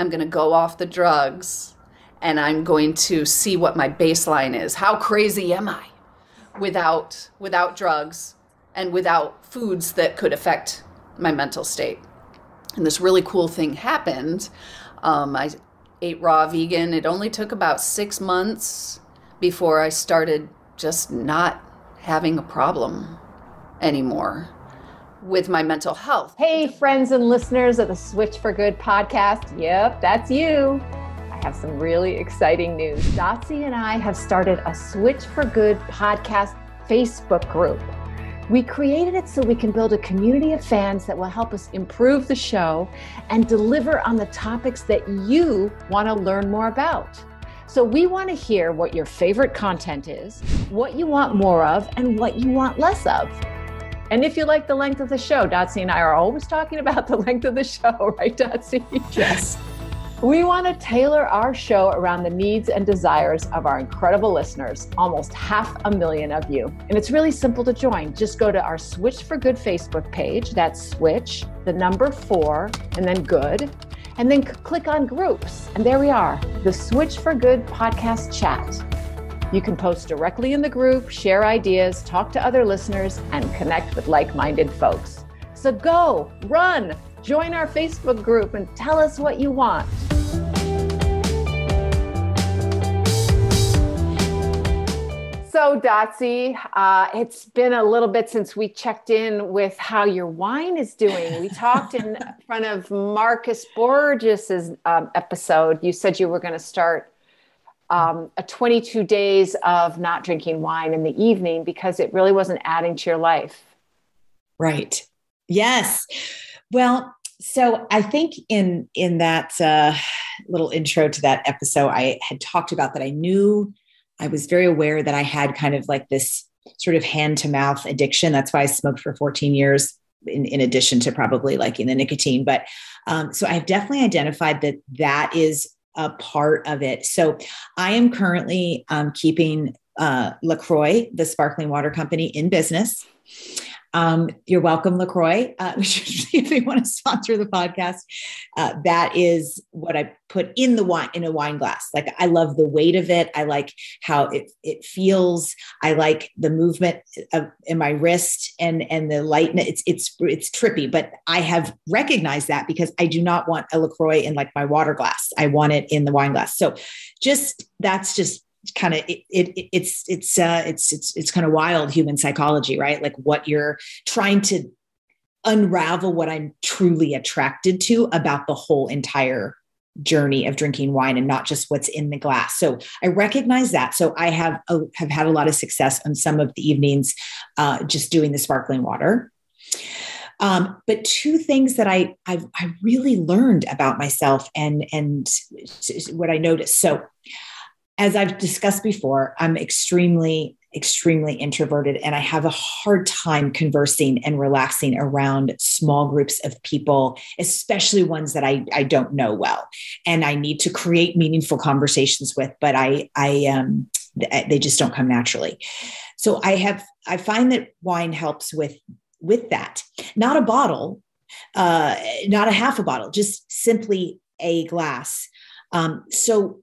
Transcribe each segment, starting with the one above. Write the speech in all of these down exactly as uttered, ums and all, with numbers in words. I'm going to go off the drugs and I'm going to see what my baseline is. How crazy am I without, without drugs and without foods that could affect my mental state? And this really cool thing happened. Um, I ate raw vegan. It only took about six months before I started just not having a problem anymore with my mental health. Hey, friends and listeners of the Switch for Good podcast. Yep, that's you. I have some really exciting news. Dotsie and I have started a Switch for Good podcast Facebook group. We created it so we can build a community of fans that will help us improve the show and deliver on the topics that you want to learn more about. So we want to hear what your favorite content is, what you want more of, and what you want less of. And if you like the length of the show, Dotsie and I are always talking about the length of the show, right, Dotsie? Yes. We want to tailor our show around the needs and desires of our incredible listeners, almost half a million of you. And it's really simple to join. Just go to our Switch for Good Facebook page. That's Switch, the number four, and then Good. And then click on Groups. And there we are, the Switch for Good podcast chat. You can post directly in the group, share ideas, talk to other listeners, and connect with like-minded folks. So go, run, join our Facebook group and tell us what you want. So Dotsie, uh, it's been a little bit since we checked in with how your wine is doing. We talked in front of Marcus Borges's um, episode. You said you were going to start um, a twenty-two days of not drinking wine in the evening because it really wasn't adding to your life. Right. Yes. Well, so I think in in that uh, little intro to that episode, I had talked about that I knew, I was very aware that I had kind of like this sort of hand-to-mouth addiction. That's why I smoked for fourteen years in, in addition to probably like in the nicotine. But um, so I've definitely identified that that is a part of it. So I am currently um, keeping uh, LaCroix, the sparkling water company, in business. Um, you're welcome, LaCroix. Uh, if they want to sponsor the podcast, uh, that is what I put in the wine, in a wine glass. Like, I love the weight of it. I like how it, it feels. I like the movement of, in my wrist and, and the lightness. It's, it's, it's trippy, but I have recognized that because I do not want a LaCroix in like my water glass. I want it in the wine glass. So just, that's just kind of it, it it's it's uh it's it's it's kind of wild human psychology, right? Like what you're trying to unravel, what I'm truly attracted to about the whole entire journey of drinking wine and not just what's in the glass. So I recognize that. So I have a, have had a lot of success on some of the evenings uh just doing the sparkling water. Um, but two things that I, I've, I really learned about myself and and what I noticed. So as I've discussed before, I'm extremely, extremely introverted, and I have a hard time conversing and relaxing around small groups of people, especially ones that I, I don't know well, and I need to create meaningful conversations with, but I, I, um, they just don't come naturally. So I have, I find that wine helps with, with that. Not a bottle, uh, not a half a bottle, just simply a glass. Um, so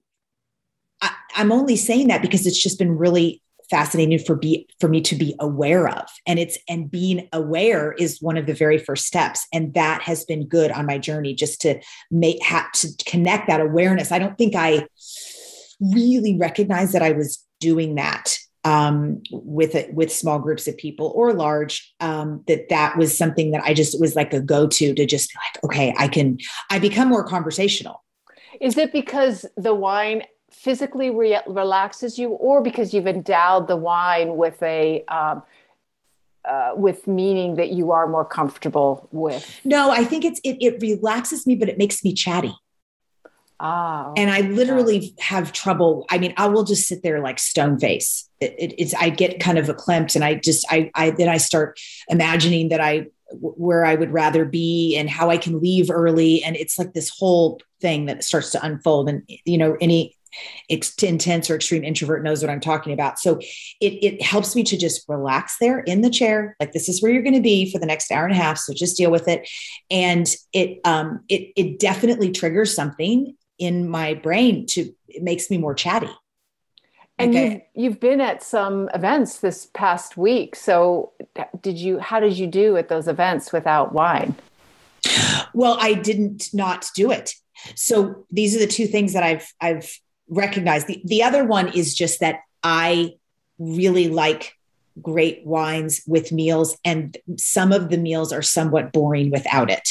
I, I'm only saying that because it's just been really fascinating for be for me to be aware of, and it's and being aware is one of the very first steps, and that has been good on my journey just to make have to connect that awareness. I don't think I really recognized that I was doing that um, with a, with small groups of people or large. Um, that that was something that I just was like a go to to just be like, okay, I can I become more conversational. Is it because the wine physically re- relaxes you, or because you've endowed the wine with a, um, uh, with meaning that you are more comfortable with? No, I think it's, it, it relaxes me, but it makes me chatty. Oh, and I literally yeah. have trouble. I mean, I will just sit there like stone face. It, it, it's, I get kind of eclipsed, and I just, I, I, then I start imagining that I, where I would rather be and how I can leave early. And it's like this whole thing that starts to unfold. And, you know, any ex- intense or extreme introvert knows what I'm talking about. So it, it helps me to just relax there in the chair. Like, this is where you're going to be for the next hour and a half. So just deal with it. And it, um, it, it definitely triggers something in my brain to, it makes me more chatty. And okay. you've, you've been at some events this past week. So did you, how did you do at those events without wine? Well, I didn't not do it. So these are the two things that I've, I've recognized. The, the other one is just that I really like great wines with meals, and some of the meals are somewhat boring without it.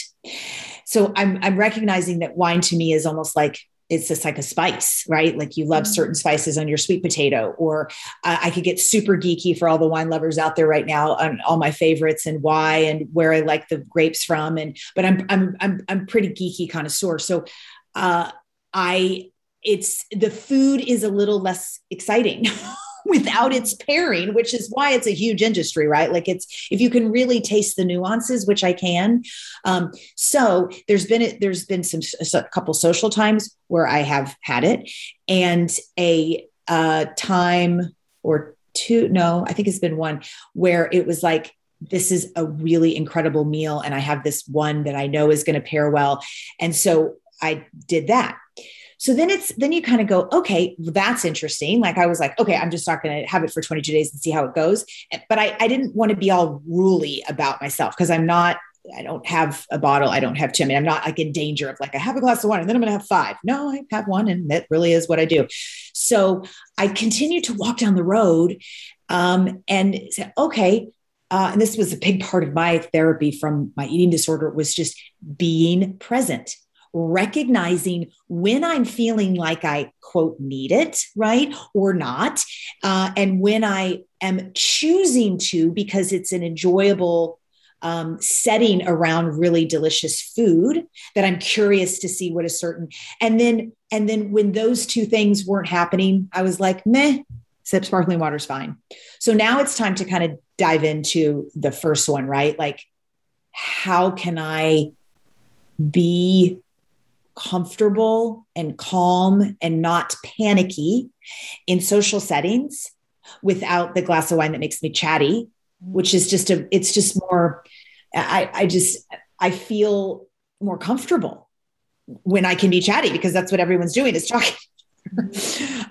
So I'm, I'm recognizing that wine to me is almost like, it's just like a spice, right? Like, you love certain spices on your sweet potato, or uh, I could get super geeky for all the wine lovers out there right now on all my favorites and why and where I like the grapes from. And, but I'm, I'm, I'm, I'm pretty geeky connoisseur. So uh, I, it's, the food is a little less exciting without its pairing, which is why it's a huge industry, right? Like, it's, if you can really taste the nuances, which I can. Um, so there's been, a, there's been some, a couple social times where I have had it, and a uh, time or two, no, I think it's been one where it was like, this is a really incredible meal, and I have this one that I know is going to pair well. And so I did that. So then it's, then you kind of go, okay, that's interesting. Like, I was like, okay, I'm just not going to have it for twenty-two days and see how it goes. But I, I didn't want to be all ruly about myself, because I'm not, I don't have a bottle. I don't have two. I mean, I'm not like in danger of like, I have a glass of wine and then I'm going to have five. No, I have one. And that really is what I do. So I continued to walk down the road um, and said, okay. Uh, and this was a big part of my therapy from my eating disorder, was just being present. Recognizing when I'm feeling like I quote need it, right? Or not. Uh, and when I am choosing to, because it's an enjoyable um, setting around really delicious food that I'm curious to see what is certain. And then, and then when those two things weren't happening, I was like, meh, sip sparkling water's fine. So now it's time to kind of dive into the first one, right? Like, how can I be comfortable and calm and not panicky in social settings without the glass of wine that makes me chatty, which is just a, it's just more, I, I just, I feel more comfortable when I can be chatty, because that's what everyone's doing is talking.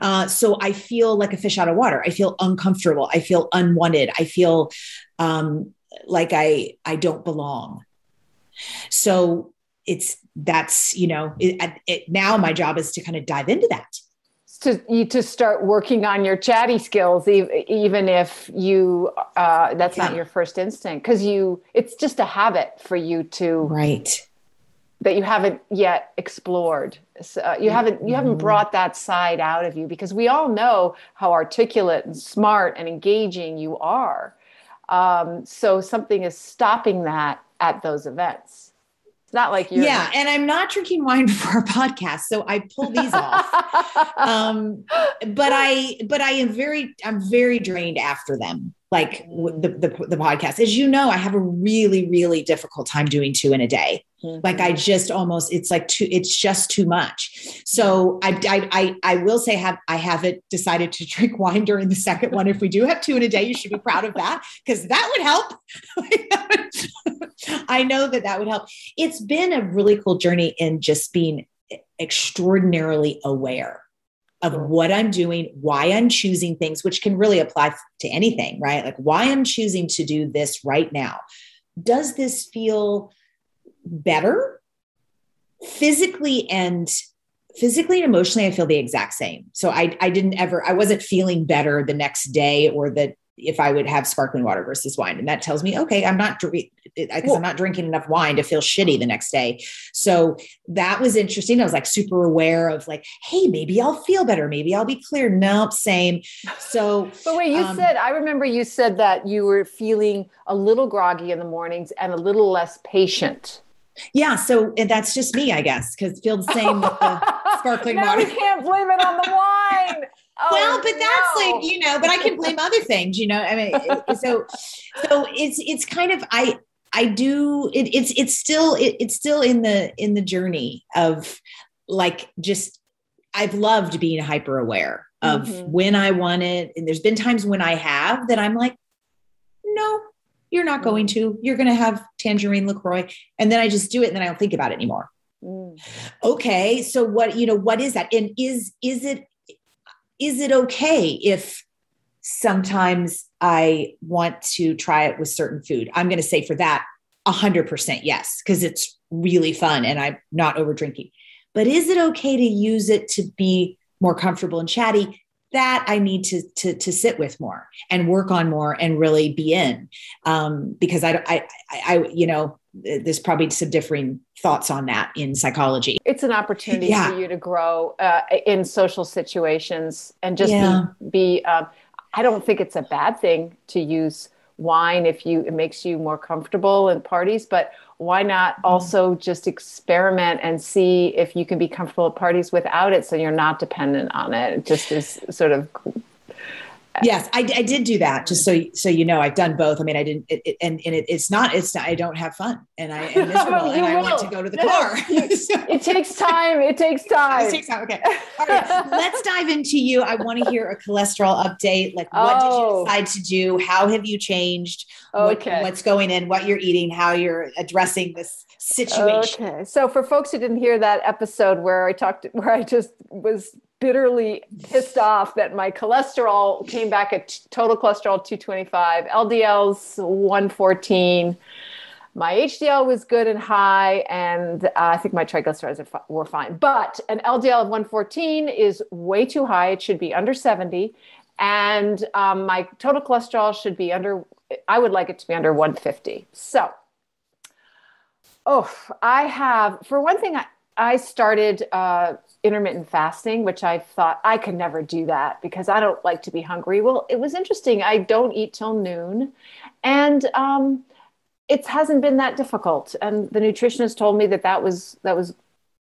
uh, so I feel like a fish out of water. I feel uncomfortable. I feel unwanted. I feel um, like I, I don't belong. So it's, that's, you know, it, it, now my job is to kind of dive into that. So you to start working on your chatty skills, even if you, uh, that's yeah. not your first instinct. 'Cause you, it's just a habit for you to, right. That you haven't yet explored. So, uh, you haven't, you mm-hmm. haven't brought that side out of you, because we all know how articulate and smart and engaging you are. Um, so something is stopping that at those events. It's not like you. Yeah. And I'm not drinking wine for a podcast. So I pull these off. Um, but I, but I am very, I'm very drained after them. Like the, the, the podcast, as you know, I have a really, really difficult time doing two in a day. Mm-hmm. Like I just almost, it's like too, it's just too much. So I, I, I, I will say have, I haven't decided to drink wine during the second one. If we do have two in a day, you should be proud of that, because that would help. I know that that would help. It's been a really cool journey in just being extraordinarily aware of what I'm doing, why I'm choosing things, which can really apply to anything, right? Like, why I'm choosing to do this right now. Does this feel better? Physically and physically and emotionally, I feel the exact same. So I, I didn't ever, I wasn't feeling better the next day or the if I would have sparkling water versus wine. And that tells me, okay, I'm not, because well, I'm not drinking enough wine to feel shitty the next day. So that was interesting. I was like super aware of like, hey, maybe I'll feel better. Maybe I'll be clear. Nope. Same. So, but wait, you um, said, I remember you said that you were feeling a little groggy in the mornings and a little less patient. Yeah. So that's just me, I guess, because feel the same with the sparkling water. You can't blame it on the wine. Oh, well, but that's no. like, you know, but I can blame other things, you know, I mean, so, so it's, it's kind of, I, I do, it, it's, it's still, it, it's still in the, in the journey of like, just, I've loved being hyper aware of mm-hmm. when I want it. And there's been times when I have that I'm like, no, you're not going to, you're going to have tangerine LaCroix. And then I just do it. And then I don't think about it anymore. Mm. Okay. So what, you know, what is that? And is, is it, is it okay if sometimes I want to try it with certain food? I'm going to say for that a hundred percent. Yes. Cause it's really fun and I'm not over drinking, but is it okay to use it to be more comfortable and chatty? That I need to, to, to sit with more and work on more and really be in, um, because I, I, I, I, you know, there's probably some differing thoughts on that in psychology. It's an opportunity yeah. for you to grow uh, in social situations and just yeah. be, be um, I don't think it's a bad thing to use wine if you, it makes you more comfortable in parties, but why not also just experiment and see if you can be comfortable at parties without it so you're not dependent on it? It just is sort of... Yes, I, I did do that. Just so so you know, I've done both. I mean, I didn't, it, it, and, and it, it's not. It's not, I don't have fun, and I am miserable, and I want to go to the car. so, it takes time. It takes time. It takes time. Okay. All right. Let's dive into you. I want to hear a cholesterol update. Like, what oh. did you decide to do? How have you changed? Okay. What, what's going in? What you're eating? How you're addressing this situation? Okay. So, for folks who didn't hear that episode where I talked, where I just was bitterly pissed off that my cholesterol came back at t- total cholesterol two twenty-five, L D L's one fourteen. My H D L was good and high, and uh, I think my triglycerides fi- were fine. But an L D L of one fourteen is way too high. It should be under seventy. And um, my total cholesterol should be under, I would like it to be under one fifty. So, oh, I have, for one thing, I, I started uh, intermittent fasting, which I thought I could never do that because I don't like to be hungry. Well, it was interesting. I don't eat till noon, and um, it hasn't been that difficult. And the nutritionist told me that that was that was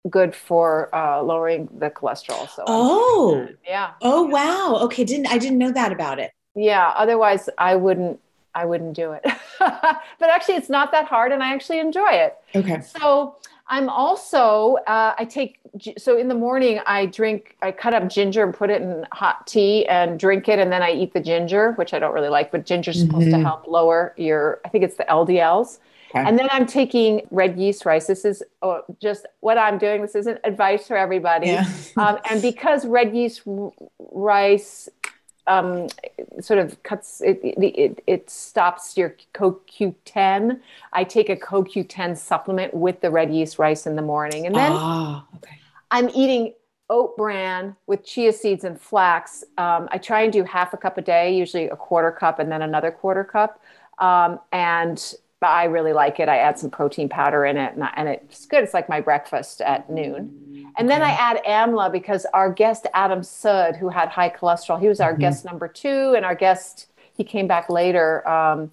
good for uh, lowering the cholesterol. So oh yeah. Oh wow. Okay. Didn't I didn't know that about it. Yeah. Otherwise, I wouldn't. I wouldn't do it. But actually, it's not that hard, and I actually enjoy it. Okay. So. I'm also, uh, I take, so in the morning I drink, I cut up ginger and put it in hot tea and drink it. And then I eat the ginger, which I don't really like, but ginger's mm-hmm. supposed to help lower your, I think it's the L D L's. Okay. And then I'm taking red yeast rice. This is oh, just what I'm doing. This isn't advice for everybody. Yeah. um, and because red yeast r- rice um, sort of cuts, it it, it it stops your C O Q ten. I take a C O Q ten supplement with the red yeast rice in the morning. And then oh, okay. I'm eating oat bran with chia seeds and flax. Um, I try and do half a cup a day, usually a quarter cup and then another quarter cup. Um, and I really like it. I add some protein powder in it and, I, and it's good. It's like my breakfast at noon. And then I add amla because our guest, Adam Sud, who had high cholesterol, he was our mm-hmm. guest number two and our guest, he came back later. Um,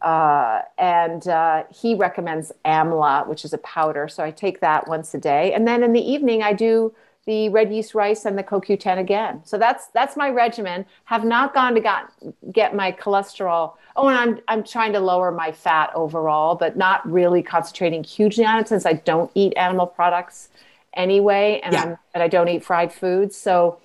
uh, and uh, he recommends amla, which is a powder. So I take that once a day. And then in the evening I do the red yeast rice and the C O Q ten again. So that's that's my regimen. Have not gone to got, get my cholesterol. Oh, and I'm I'm trying to lower my fat overall, but not really concentrating hugely on it since I don't eat animal products anyway, and yeah. I'm, and I don't eat fried foods. So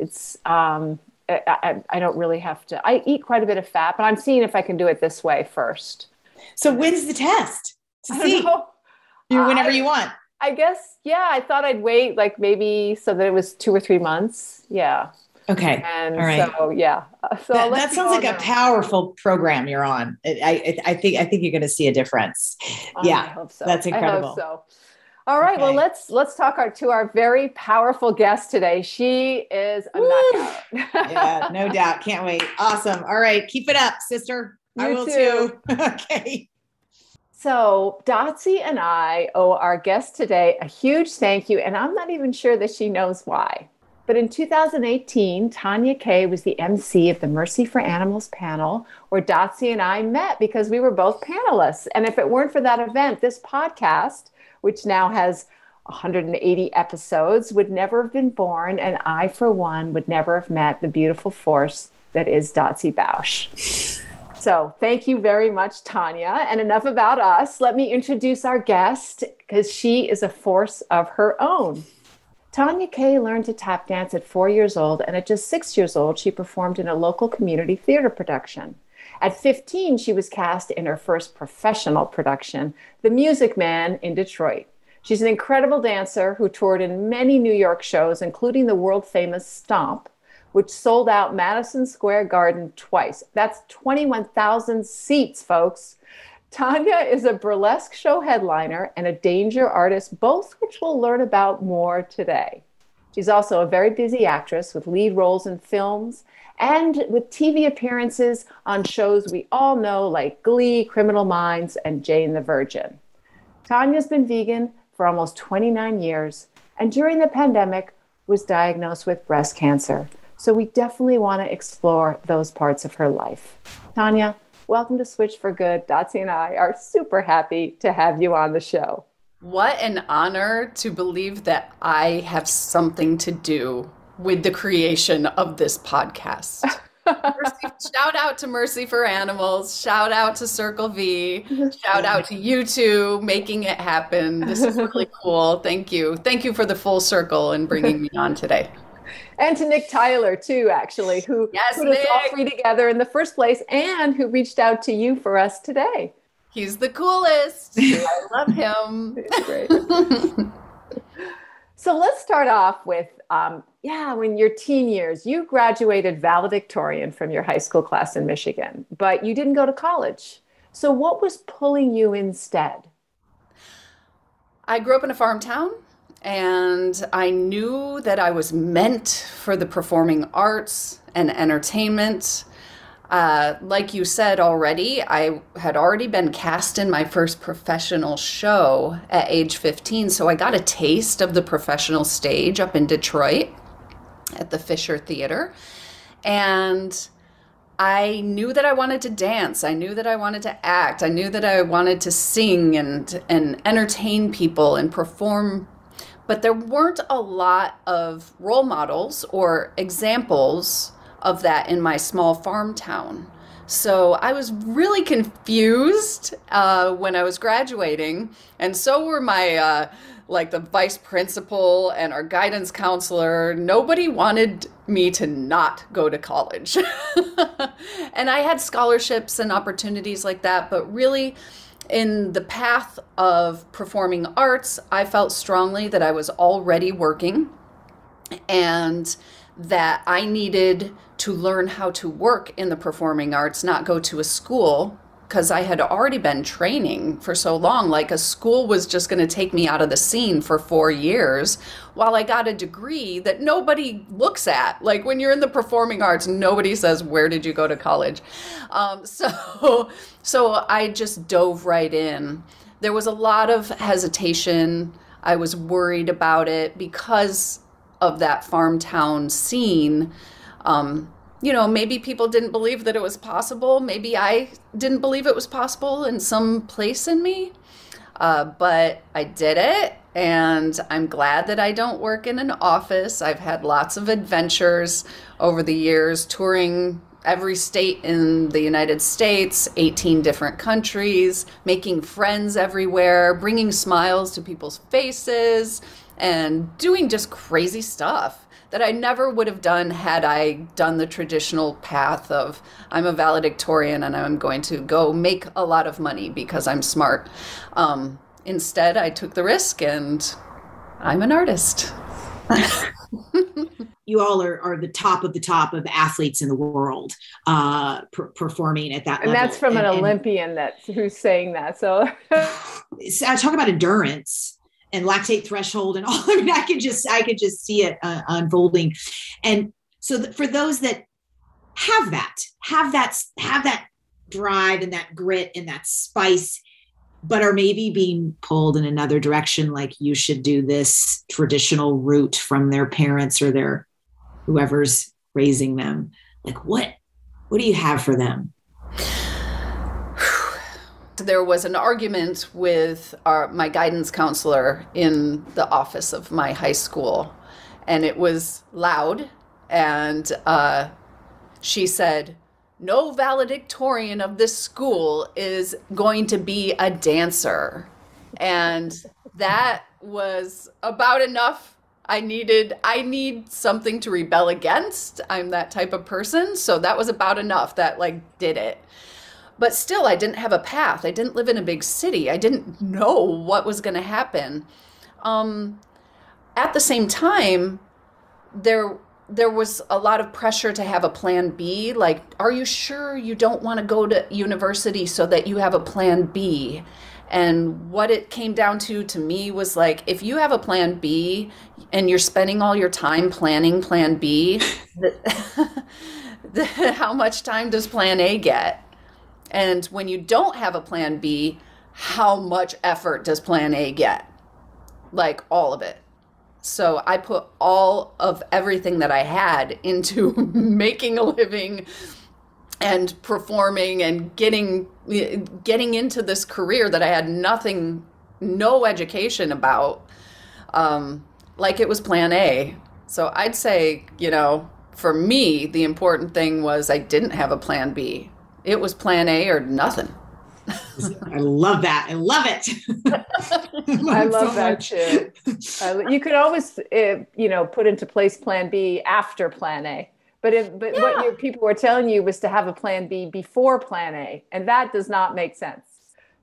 it's um I, I, I don't really have to. I eat quite a bit of fat, but I'm seeing if I can do it this way first. So when's the test? To I see don't know. You whenever I, you want. I guess, yeah, I thought I'd wait like maybe so that it was two or three months. Yeah. Okay. And all right. So, yeah. So that, that sounds like know. a powerful program you're on. I, I, I think, I think you're going to see a difference. Oh, yeah. I hope so. That's incredible. I hope so. All right. Okay. Well, let's, let's talk our, to our very powerful guest today. She is a Woo! knockout. Yeah, no doubt. Can't wait. Awesome. All right. Keep it up, sister. You I will too. too. Okay. So Dotsie and I owe our guest today a huge thank you, and I'm not even sure that she knows why. But in two thousand eighteen, Tonya Kay was the M C of the Mercy for Animals panel, where Dotsie and I met because we were both panelists. And if it weren't for that event, this podcast, which now has one hundred eighty episodes, would never have been born, and I, for one, would never have met the beautiful force that is Dotsie Bausch. So thank you very much, Tonya. And enough about us. Let me introduce our guest because she is a force of her own. Tonya Kay learned to tap dance at four years old, and at just six years old, she performed in a local community theater production. At fifteen, she was cast in her first professional production, The Music Man, in Detroit. She's an incredible dancer who toured in many New York shows, including the world-famous Stomp, which sold out Madison Square Garden twice. That's twenty-one thousand seats, folks. Tonya is a burlesque show headliner and a danger artist, both which we'll learn about more today. She's also a very busy actress with lead roles in films and with T V appearances on shows we all know like Glee, Criminal Minds, and Jane the Virgin. Tonya's been vegan for almost twenty-nine years, and during the pandemic was diagnosed with breast cancer. So we definitely want to explore those parts of her life. Tonya, welcome to Switch for Good. Dotsie and I are super happy to have you on the show. What an honor to believe that I have something to do with the creation of this podcast. Mercy, shout out to Mercy for Animals. Shout out to Circle V. Shout out to you two making it happen. This is really cool. Thank you. Thank you for the full circle and bringing me on today. And to Nick Tyler, too, actually, who yes, put Nick. us all three together in the first place and who reached out to you for us today. He's the coolest. I love him. He's great. So let's start off with, um, yeah, when your teen years, you graduated valedictorian from your high school class in Michigan, but you didn't go to college. So what was pulling you instead? I grew up in a farm town, and I knew that I was meant for the performing arts and entertainment. Uh, like you said already, I had already been cast in my first professional show at age fifteen, so I got a taste of the professional stage up in Detroit at the Fisher Theater, and I knew that I wanted to dance. I knew that I wanted to act. I knew that I wanted to sing and, and entertain people and perform, but there weren't a lot of role models or examples of that in my small farm town. So I was really confused uh, when I was graduating, and so were my, uh, like the vice principal and our guidance counselor. Nobody wanted me to not go to college. And I had scholarships and opportunities like that, but really in the path of performing arts, I felt strongly that I was already working and that I needed to learn how to work in the performing arts, not go to a school, because I had already been training for so long. Like a school was just going to take me out of the scene for four years while I got a degree that nobody looks at. Like when you're in the performing arts, nobody says, where did you go to college? Um, so, so I just dove right in. There was a lot of hesitation. I was worried about it because of that farm town scene. Um, you know, maybe people didn't believe that it was possible. Maybe I didn't believe it was possible in some place in me, uh, but I did it. And I'm glad that I don't work in an office. I've had lots of adventures over the years, touring every state in the United States, eighteen different countries, making friends everywhere, bringing smiles to people's faces, and doing just crazy stuff that I never would have done had I done the traditional path of I'm a valedictorian and I'm going to go make a lot of money because I'm smart. Um, instead, I took the risk and I'm an artist. You all are, are the top of the top of athletes in the world uh, per performing at that and level. And that's from and, an Olympian that's, who's saying that. So I talk about endurance and lactate threshold and all. I mean, I could just, I could just see it uh, unfolding. And so th for those that have that, have that, have that drive and that grit and that spice, but are maybe being pulled in another direction, like you should do this traditional route from their parents or their whoever's raising them. Like what, what do you have for them? There was an argument with our, my guidance counselor in the office of my high school, and it was loud. And uh, she said, no valedictorian of this school is going to be a dancer. And that was about enough I needed, I need something to rebel against. I'm that type of person. So that was about enough. That like did it. But still, I didn't have a path. I didn't live in a big city. I didn't know what was going to happen. Um, at the same time, there, there was a lot of pressure to have a plan B. Like, are you sure you don't want to go to university so that you have a plan B? And what it came down to to me was like, if you have a plan B and you're spending all your time planning plan B, the, the, how much time does plan A get? And when you don't have a plan B, how much effort does plan A get? Like all of it. So I put all of everything that I had into making a living and performing and getting getting into this career that I had nothing, no education about, um, like it was plan A. So I'd say, you know, for me, the important thing was I didn't have a plan B. It was plan A or nothing. I love that. I love it. I love that too. I, you could always, uh, you know, put into place plan B after plan A. But if, but yeah. What your people were telling you was to have a plan B before plan A, and that does not make sense.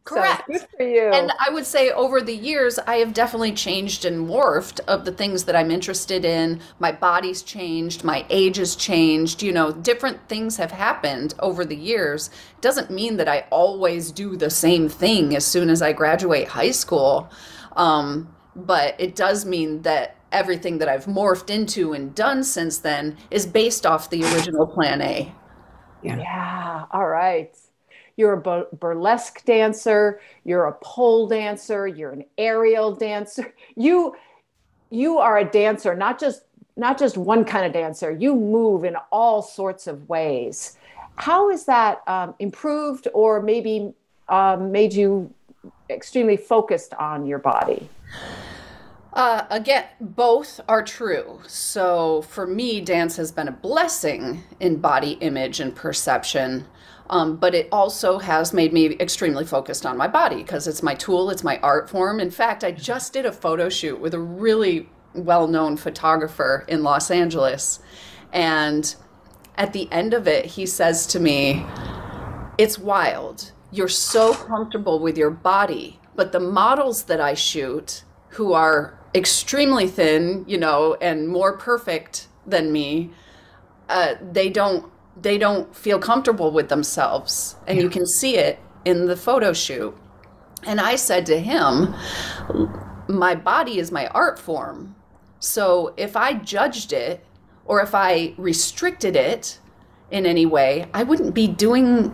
Correct. So good for you. And I would say over the years, I have definitely changed and morphed of the things that I'm interested in. My body's changed. My age has changed. You know, different things have happened over the years. It doesn't mean that I always do the same thing as soon as I graduate high school. Um, but it does mean that everything that I've morphed into and done since then is based off the original plan A. Yeah. Yeah. All right. You're a burlesque dancer. You're a pole dancer. You're an aerial dancer. You, you are a dancer, not just, not just one kind of dancer. You move in all sorts of ways. How has that um, improved or maybe um, made you extremely focused on your body? Uh, again, both are true. So for me, dance has been a blessing in body image and perception, um, but it also has made me extremely focused on my body because it's my tool, it's my art form. In fact, I just did a photo shoot with a really well-known photographer in Los Angeles. And at the end of it, he says to me, "It's wild. You're so comfortable with your body, but the models that I shoot who are extremely thin, you know, and more perfect than me, uh, they don't, they don't feel comfortable with themselves." And yeah. You can see it in the photo shoot. And I said to him, my body is my art form. So if I judged it or if I restricted it in any way, I wouldn't be doing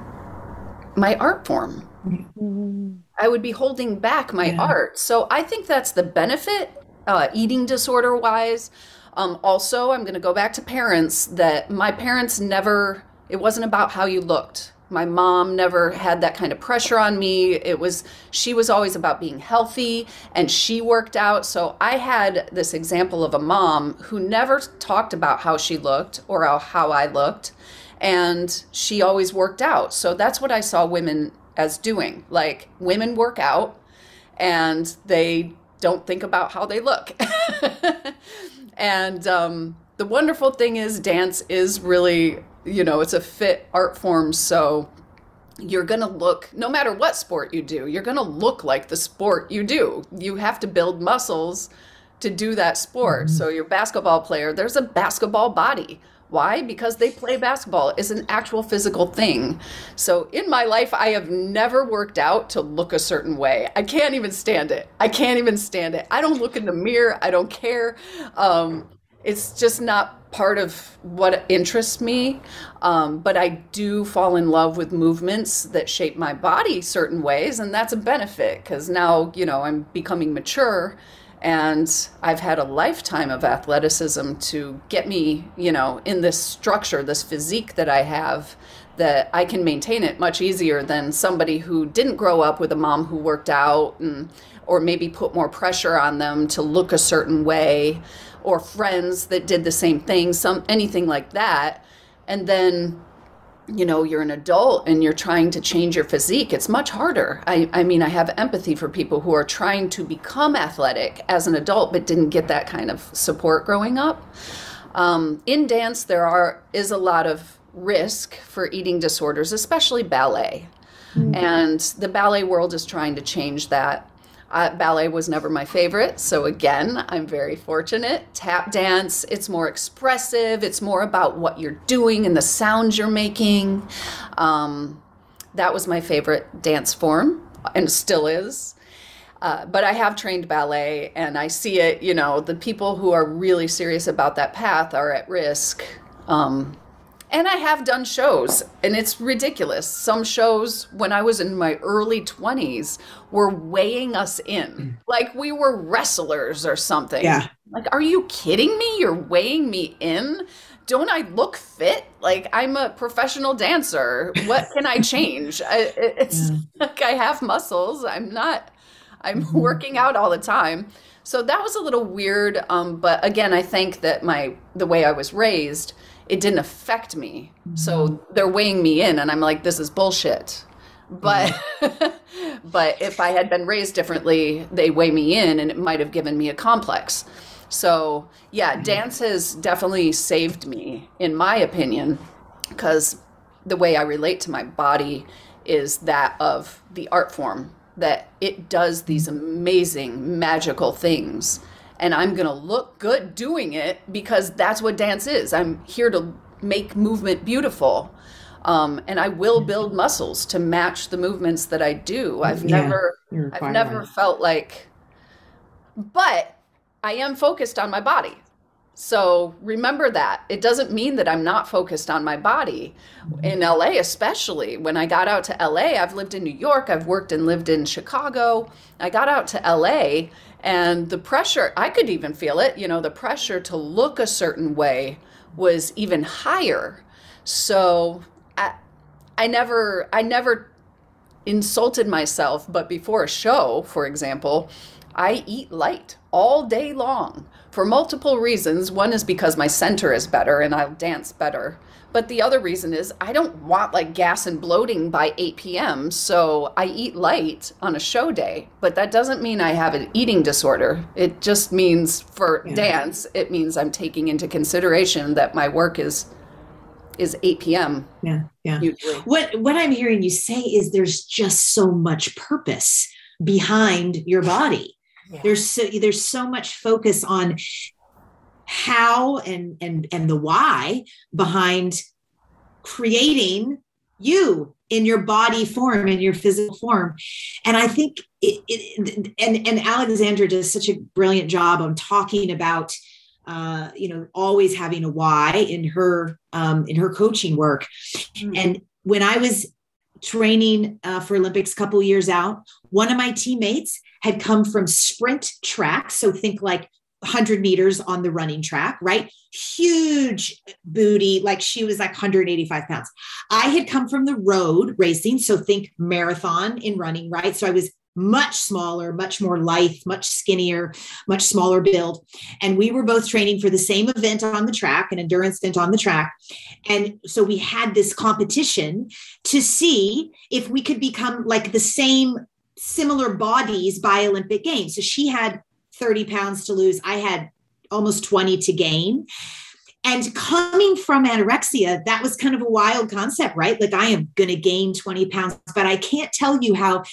my art form. Mm-hmm. I would be holding back my yeah. art. So I think that's the benefit, uh, eating disorder wise. Um, also, I'm going to go back to parents, that my parents never, it wasn't about how you looked. My mom never had that kind of pressure on me. It was, she was always about being healthy and she worked out. So I had this example of a mom who never talked about how she looked or how I looked, and she always worked out. So that's what I saw women as doing. Like, women work out and they don't think about how they look. And um, the wonderful thing is dance is really, you know, it's a fit art form. So you're going to look, no matter what sport you do, you're going to look like the sport you do. You have to build muscles to do that sport. Mm-hmm. So your basketball player, there's a basketball body. Why? Because they play basketball. It's an actual physical thing. So in my life, I have never worked out to look a certain way. I can't even stand it. I can't even stand it. I don't look in the mirror. I don't care. Um, it's just not part of what interests me. Um, but I do fall in love with movements that shape my body certain ways. And that's a benefit because now, you know, I'm becoming mature. And I've had a lifetime of athleticism to get me, you know, in this structure, this physique that I have, that I can maintain it much easier than somebody who didn't grow up with a mom who worked out, and, or maybe put more pressure on them to look a certain way, or friends that did the same thing, some, anything like that. And then you know, you're an adult and you're trying to change your physique, it's much harder. I, I mean, I have empathy for people who are trying to become athletic as an adult, but didn't get that kind of support growing up. Um, in dance, there are is a lot of risk for eating disorders, especially ballet. Mm-hmm. And the ballet world is trying to change that. Uh, ballet was never my favorite, so again, I'm very fortunate. Tap dance, it's more expressive, it's more about what you're doing and the sounds you're making. Um, that was my favorite dance form, and still is. Uh, but I have trained ballet, and I see it, you know, the people who are really serious about that path are at risk. Um, and I have done shows, and it's ridiculous. Some shows when I was in my early twenties were weighing us in, like we were wrestlers or something. Yeah. Like, are you kidding me? You're weighing me in? Don't I look fit? Like, I'm a professional dancer. What can I change? I, it's yeah. like I have muscles. I'm not, I'm mm-hmm. working out all the time. So that was a little weird. Um, but again, I think that my, the way I was raised, it didn't affect me. So they're weighing me in and I'm like, this is bullshit. But, mm-hmm. but if I had been raised differently, they weigh me in and it might've given me a complex. So yeah, mm-hmm. dance has definitely saved me, in my opinion, because the way I relate to my body is that of the art form, that it does these amazing, magical things. And I'm gonna look good doing it because that's what dance is. I'm here to make movement beautiful. Um, and I will build muscles to match the movements that I do. I've yeah, never, I've never right. felt like, but I am focused on my body. So remember that. It doesn't mean that I'm not focused on my body. In L A, especially when I got out to L A, I've lived in New York, I've worked and lived in Chicago. I got out to L A and the pressure, I could even feel it, you know, the pressure to look a certain way was even higher. So I, I never, I never insulted myself, but before a show, for example, I eat light all day long for multiple reasons. One is because my center is better and I'll dance better. But the other reason is I don't want like gas and bloating by eight p m So I eat light on a show day, but that doesn't mean I have an eating disorder. It just means for yeah. dance, it means I'm taking into consideration that my work is is eight p m Yeah, yeah. Usually. What, what I'm hearing you say is there's just so much purpose behind your body. Yeah. There's so, there's so much focus on how and, and, and the why behind creating you in your body form, in your physical form. And I think it, it and, and Alexandra does such a brilliant job on talking about, uh, you know, always having a why in her, um, in her coaching work. Mm-hmm. And when I was training uh, for Olympics a couple years out, one of my teammates had come from sprint track. So think like one hundred meters on the running track, right? Huge booty. Like she was like one hundred eighty-five pounds. I had come from the road racing. So think marathon in running, right? So I was much smaller, much more lithe, much skinnier, much smaller build. And we were both training for the same event on the track, an endurance event on the track. And so we had this competition to see if we could become like the same similar bodies by Olympic Games. So she had thirty pounds to lose. I had almost twenty to gain. And coming from anorexia, that was kind of a wild concept, right? Like I am going to gain twenty pounds, but I can't tell you how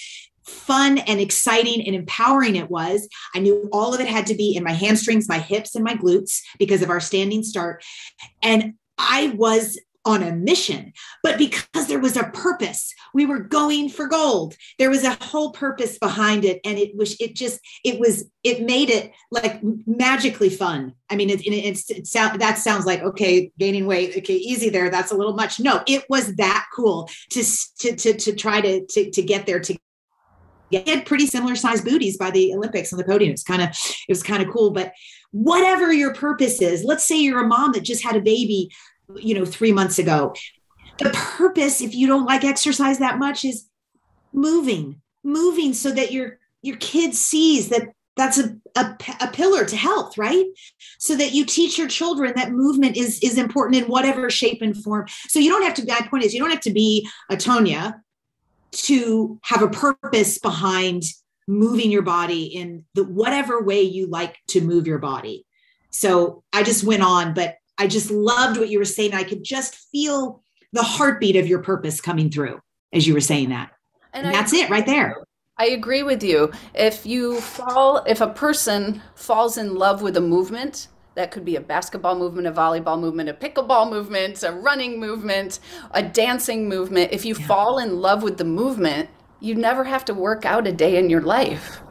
fun and exciting and empowering it was. I knew all of it had to be in my hamstrings, my hips, and my glutes because of our standing start. And I was on a mission, but because there was a purpose, we were going for gold. There was a whole purpose behind it. And it was, it just, it was, it made it like magically fun. I mean, it, it, it, it sound, that sounds like, okay, gaining weight. Okay. Easy there. That's a little much. No, it was that cool to, to, to, to try to, to, to get there together. He had pretty similar sized booties by the Olympics on the podium. It's kind of, it was kind of cool, but whatever your purpose is, let's say you're a mom that just had a baby, you know, three months ago. The purpose, if you don't like exercise that much, is moving, moving so that your, your kid sees that that's a, a, a pillar to health, right? So that you teach your children that movement is, is important in whatever shape and form. So you don't have to, my point is, you don't have to be a Tonya to have a purpose behind moving your body in the whatever way you like to move your body. So I just went on, but I just loved what you were saying. I could just feel the heartbeat of your purpose coming through as you were saying that. And, and that's it right there. I agree with you. If you fall, if a person falls in love with a movement, that could be a basketball movement, a volleyball movement, a pickleball movement, a running movement, a dancing movement. If you yeah. fall in love with the movement, you never have to work out a day in your life.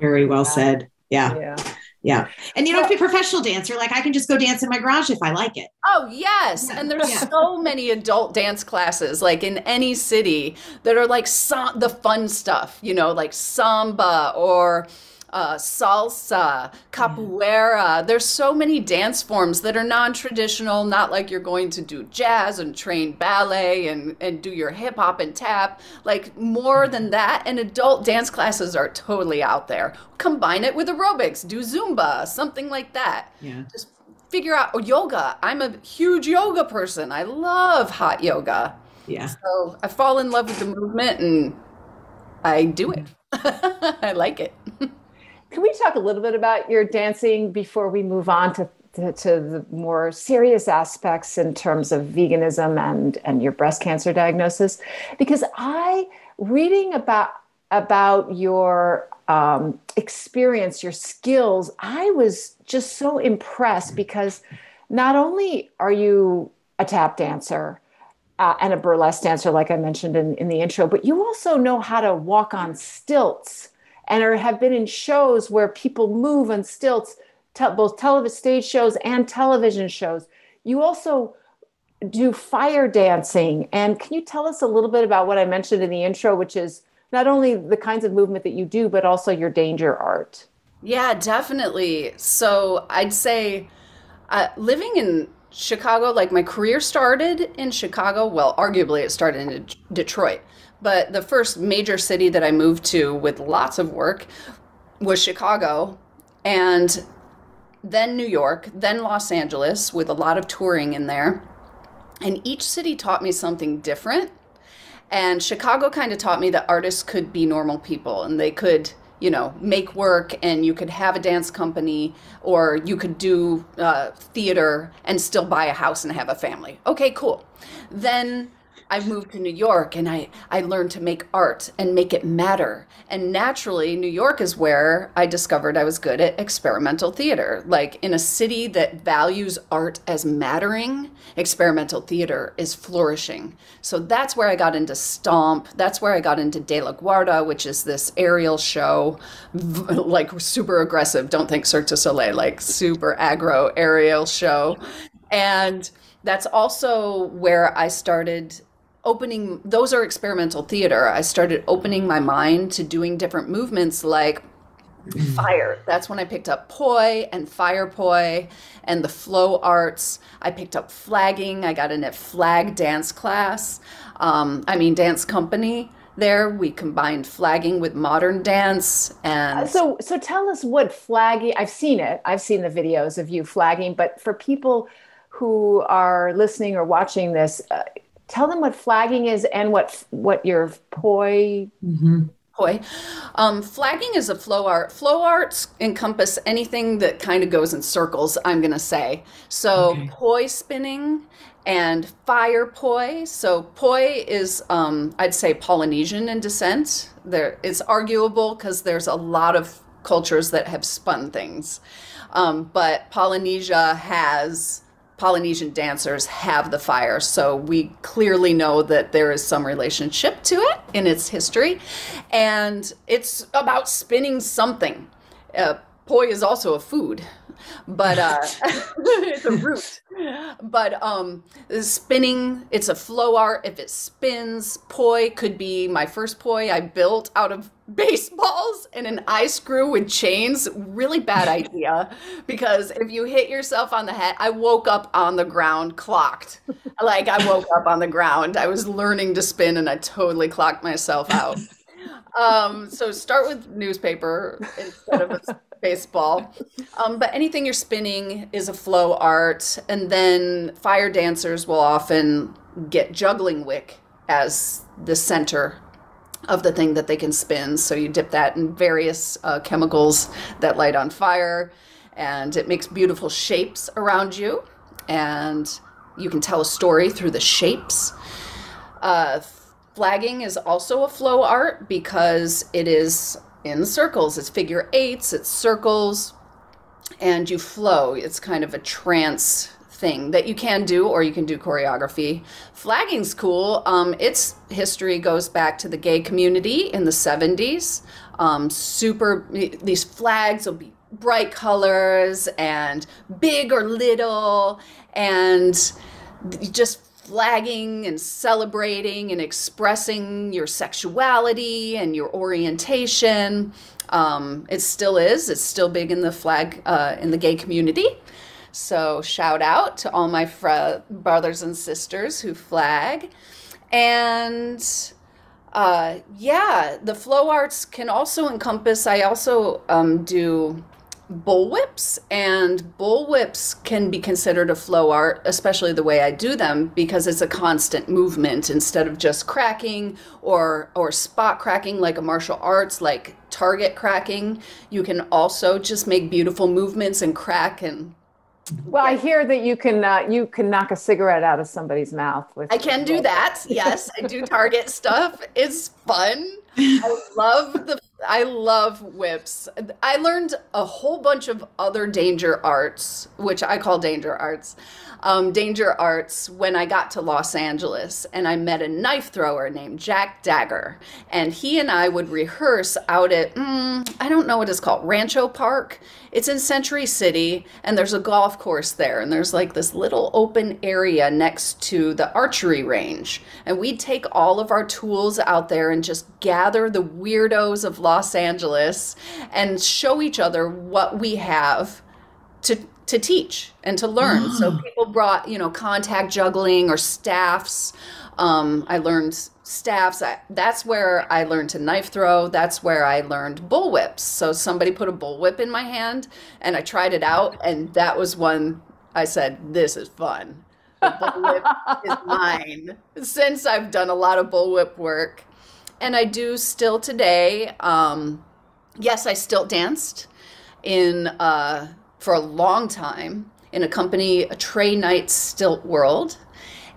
Very well said. Yeah. Yeah. Yeah. And you don't have to be a professional dancer. Like I can just go dance in my garage if I like it. Oh, yes. And there's yeah. so many adult dance classes, like in any city, that are like some, the fun stuff, you know, like samba or uh, salsa, capoeira. There's so many dance forms that are non-traditional, not like you're going to do jazz and train ballet and, and do your hip hop and tap, like more than that. And adult dance classes are totally out there. Combine it with aerobics, do Zumba, something like that. Yeah. Just figure out oh, yoga. I'm a huge yoga person. I love hot yoga. Yeah. So I fall in love with the movement and I do it. I like it. Can we talk a little bit about your dancing before we move on to, to, to the more serious aspects in terms of veganism and, and your breast cancer diagnosis? Because I, reading about, about your um, experience, your skills, I was just so impressed because not only are you a tap dancer, Uh, and a burlesque dancer, like I mentioned in, in the intro, but you also know how to walk on stilts and are, have been in shows where people move on stilts, te both television stage shows and television shows. You also do fire dancing. And can you tell us a little bit about what I mentioned in the intro, which is not only the kinds of movement that you do, but also your danger art? Yeah, definitely. So I'd say uh, living in Chicago, like my career started in Chicago. Well, arguably it started in De Detroit, but the first major city that I moved to with lots of work was Chicago, and then New York, then Los Angeles with a lot of touring in there. And each city taught me something different. And Chicago kind of taught me that artists could be normal people and they could, you know, make work, and you could have a dance company or you could do uh, theater and still buy a house and have a family. Okay, cool. Then I moved to New York and I, I learned to make art and make it matter. And naturally, New York is where I discovered I was good at experimental theater. Like in a city that values art as mattering, experimental theater is flourishing. So that's where I got into Stomp. That's where I got into De La Guarda, which is this aerial show, like super aggressive. Don't think Cirque du Soleil, like super aggro aerial show. And that's also where I started opening, those are experimental theater. I started opening my mind to doing different movements like fire. That's when I picked up poi and fire poi and the flow arts. I picked up flagging. I got in a flag dance class. Um, I mean, dance company there. We combined flagging with modern dance. And so, so tell us what flagging, I've seen it. I've seen the videos of you flagging, but for people who are listening or watching this, uh, tell them what flagging is and what what your poi. Mm-hmm. Poi. Um, flagging is a flow art. Flow arts encompass anything that kind of goes in circles, I'm going to say. So okay. Poi spinning and fire poi. So poi is, um, I'd say, Polynesian in descent. There, it's arguable because there's a lot of cultures that have spun things. Um, but Polynesia has... Polynesian dancers have the fire. So we clearly know that there is some relationship to it in its history. And it's about spinning something. Uh, poi is also a food, but uh, it's a root. But um, spinning, it's a flow art. If it spins, poi could be my first poi I built out of baseballs and an eye screw with chains. Really bad idea, because if you hit yourself on the head, I woke up on the ground clocked. Like I woke up on the ground. I was learning to spin and I totally clocked myself out. Um, so start with newspaper instead of a baseball. Um, but anything you're spinning is a flow art. And then fire dancers will often get juggling wick as the center of the thing that they can spin. So you dip that in various uh, chemicals that light on fire, and it makes beautiful shapes around you. And you can tell a story through the shapes. Uh, flagging is also a flow art because it is in circles. It's figure eights, it's circles, and you flow. It's kind of a trance thing that you can do, or you can do choreography. Flagging's cool. Um, its history goes back to the gay community in the seventies. Um, super, these flags will be bright colors and big or little, and just flagging and celebrating and expressing your sexuality and your orientation. Um, it still is. It's still big in the flag, uh, in the gay community. So shout out to all my fr brothers and sisters who flag. And uh, yeah, the flow arts can also encompass, I also um, do bullwhips, and bullwhips can be considered a flow art, especially the way I do them, because it's a constant movement instead of just cracking or, or spot cracking like a martial arts, like target cracking. You can also just make beautiful movements and crack and Well, I hear that you can uh, you can knock a cigarette out of somebody's mouth. With I can do that. Yes, I do target stuff. It's fun. I love the I love whips. I learned a whole bunch of other danger arts, which I call danger arts, um, danger arts when I got to Los Angeles, and I met a knife thrower named Jack Dagger, and he and I would rehearse out at, mm, I don't know what it's called, Rancho Park. It's in Century City, and there's a golf course there, and there's like this little open area next to the archery range, and we'd take all of our tools out there and just gather the weirdos of Los Angeles and show each other what we have to to teach and to learn. Oh. So people brought, you know, contact juggling or staffs. Um, I learned staffs. I, that's where I learned to knife throw. That's where I learned bullwhips. So somebody put a bullwhip in my hand and I tried it out, and that was when I said, this is fun. The bullwhip is mine. Since I've done a lot of bullwhip work, and I do still today. Um, yes, I still danced in uh, for a long time in a company, a Trey Knight Stilt World,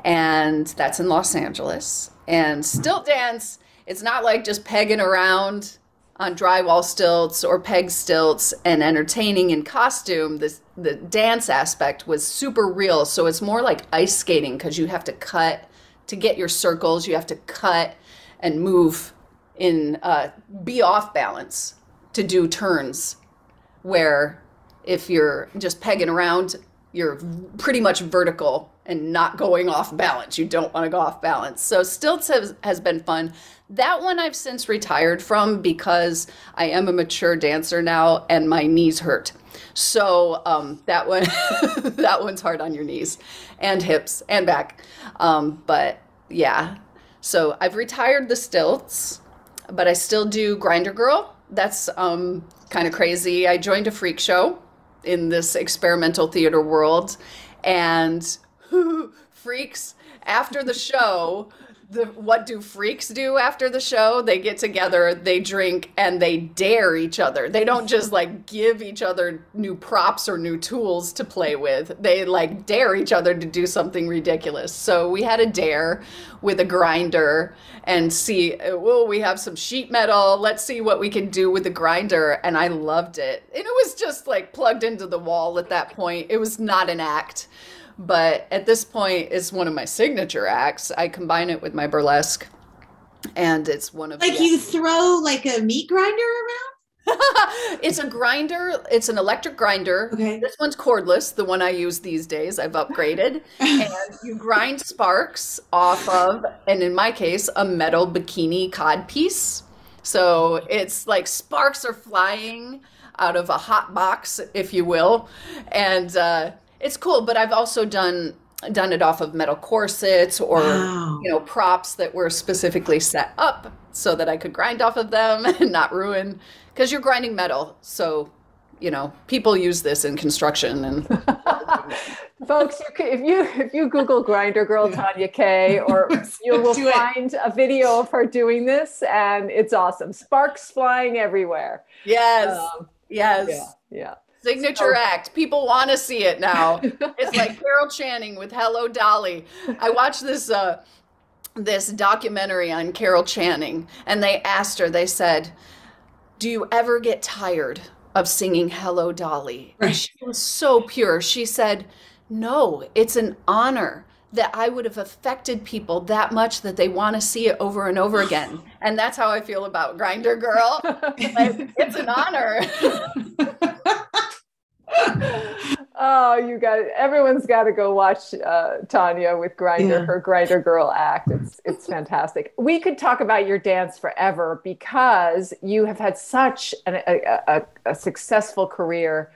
and that's in Los Angeles. And stilt dance, it's not like just pegging around on drywall stilts or peg stilts and entertaining in costume. This, the dance aspect was super real. So it's more like ice skating, because you have to cut to get your circles. You have to cut and move in, uh, be off balance to do turns, where if you're just pegging around, you're pretty much vertical and not going off balance. You don't want to go off balance. So stilts has, has been fun. That one I've since retired from because I am a mature dancer now and my knees hurt. So um, that one, that one's hard on your knees and hips and back. Um, but yeah, so I've retired the stilts, but I still do Grinder Girl. That's um, kind of crazy. I joined a freak show in this experimental theater world, and freaks after the show, the, what do freaks do after the show? They get together, they drink, and they dare each other. They don't just like give each other new props or new tools to play with. They like dare each other to do something ridiculous. So we had a dare with a grinder and see, oh, we have some sheet metal. Let's see what we can do with the grinder. And I loved it. And it was just like plugged into the wall at that point. It was not an act. But at this point, it's one of my signature acts. I combine it with my burlesque, and it's one of like the you acts. Throw like a meat grinder around. It's a grinder. It's an electric grinder. Okay. This one's cordless. The one I use these days, I've upgraded. And you grind sparks off of, and in my case, a metal bikini cod piece. So it's like sparks are flying out of a hot box, if you will, and. Uh, It's cool, but I've also done done it off of metal corsets or, wow. you know, props that were specifically set up so that I could grind off of them and not ruin, because you're grinding metal. So, you know, people use this in construction and folks, you can, if you, if you Google Grinder Girl, Tonya Kay, or you will find a video of her doing this, and it's awesome. Sparks flying everywhere. Yes. Um, yes. Yeah. yeah. Signature so. act. People want to see it now. It's like Carol Channing with Hello Dolly. I watched this uh, this documentary on Carol Channing, and they asked her, they said, do you ever get tired of singing Hello Dolly? Right. And she was so pure. She said, no, it's an honor that I would have affected people that much that they want to see it over and over again. And that's how I feel about Grinder Girl. Like, it's an honor. Oh, you got it. Everyone's got to go watch uh, Tonya with Grinder, yeah. her Grinder Girl act. It's it's fantastic. We could talk about your dance forever because you have had such an, a, a, a successful career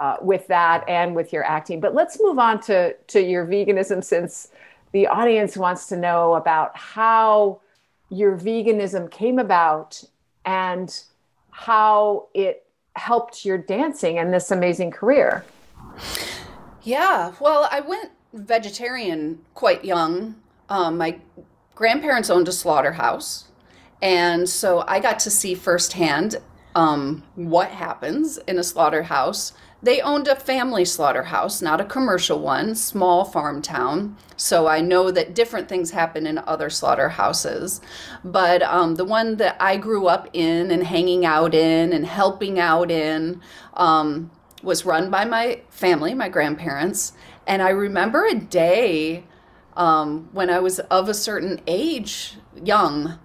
uh, with that and with your acting. But let's move on to to your veganism, since the audience wants to know about how your veganism came about and how it helped your dancing and this amazing career. Yeah, well, I went vegetarian quite young. Um, my grandparents owned a slaughterhouse, and so I got to see firsthand um, what happens in a slaughterhouse. They owned a family slaughterhouse, not a commercial one, small farm town. So I know that different things happen in other slaughterhouses. But um, the one that I grew up in and hanging out in and helping out in um, was run by my family, my grandparents. And I remember a day um, when I was of a certain age, young,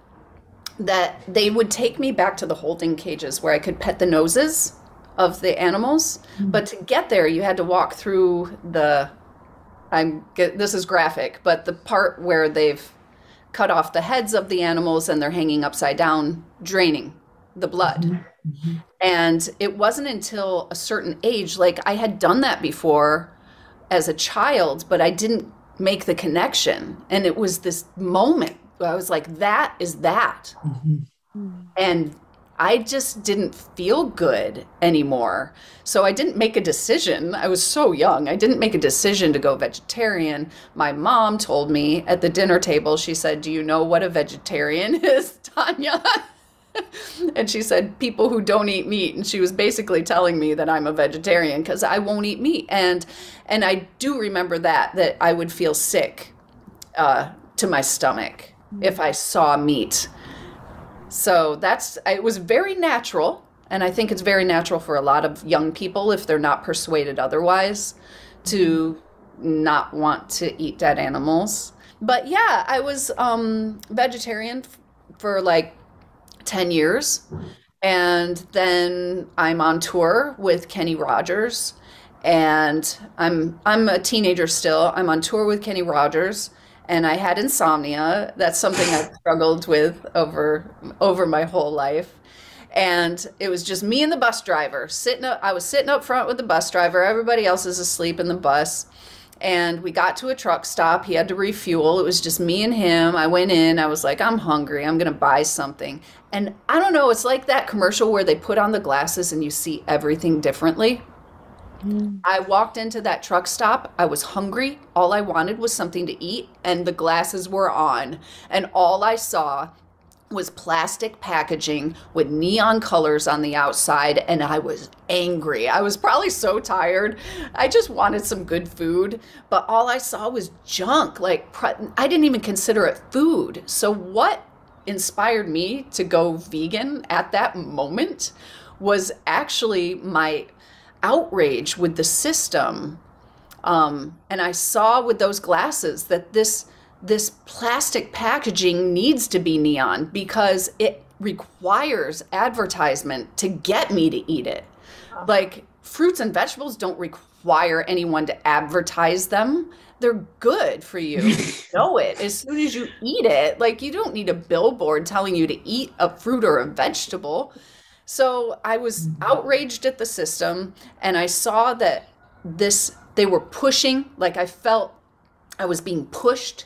that they would take me back to the holding cages where I could pet the noses of the animals, but to get there you had to walk through the I'm this is graphic, but the part where they've cut off the heads of the animals and they're hanging upside down, draining the blood. Mm-hmm. And it wasn't until a certain age, like I had done that before as a child, but I didn't make the connection, and it was this moment where I was like, that is that. Mm-hmm. And I just didn't feel good anymore. So I didn't make a decision. I was so young. I didn't make a decision to go vegetarian. My mom told me at the dinner table, she said, do you know what a vegetarian is, Tonya? And she said, people who don't eat meat. And she was basically telling me that I'm a vegetarian because I won't eat meat. And and I do remember that, that I would feel sick uh, to my stomach mm-hmm. if I saw meat. So that's, it was very natural. And I think it's very natural for a lot of young people, if they're not persuaded otherwise, to not want to eat dead animals. But yeah, I was um, vegetarian for like ten years. And then I'm on tour with Kenny Rogers. And I'm, I'm a teenager still. I'm on tour with Kenny Rogers. And I had insomnia. That's something I've struggled with over over my whole life. And it was just me and the bus driver sitting up. I was sitting up front with the bus driver. Everybody else is asleep in the bus. And we got to a truck stop. He had to refuel. It was just me and him. I went in. I was like, I'm hungry. I'm going to buy something. And I don't know. It's like that commercial where they put on the glasses and you see everything differently. I walked into that truck stop. I was hungry. All I wanted was something to eat, and the glasses were on. And all I saw was plastic packaging with neon colors on the outside, and I was angry. I was probably so tired. I just wanted some good food, but all I saw was junk. Like, I didn't even consider it food. So what inspired me to go vegan at that moment was actually my outrage with the system. Um, and I saw with those glasses that this, this plastic packaging needs to be neon because it requires advertisement to get me to eat it. Oh. Like fruits and vegetables don't require anyone to advertise them. They're good for you. You know it. As soon as you eat it, like you don't need a billboard telling you to eat a fruit or a vegetable. So I was outraged at the system, and I saw that this, they were pushing, like I felt I was being pushed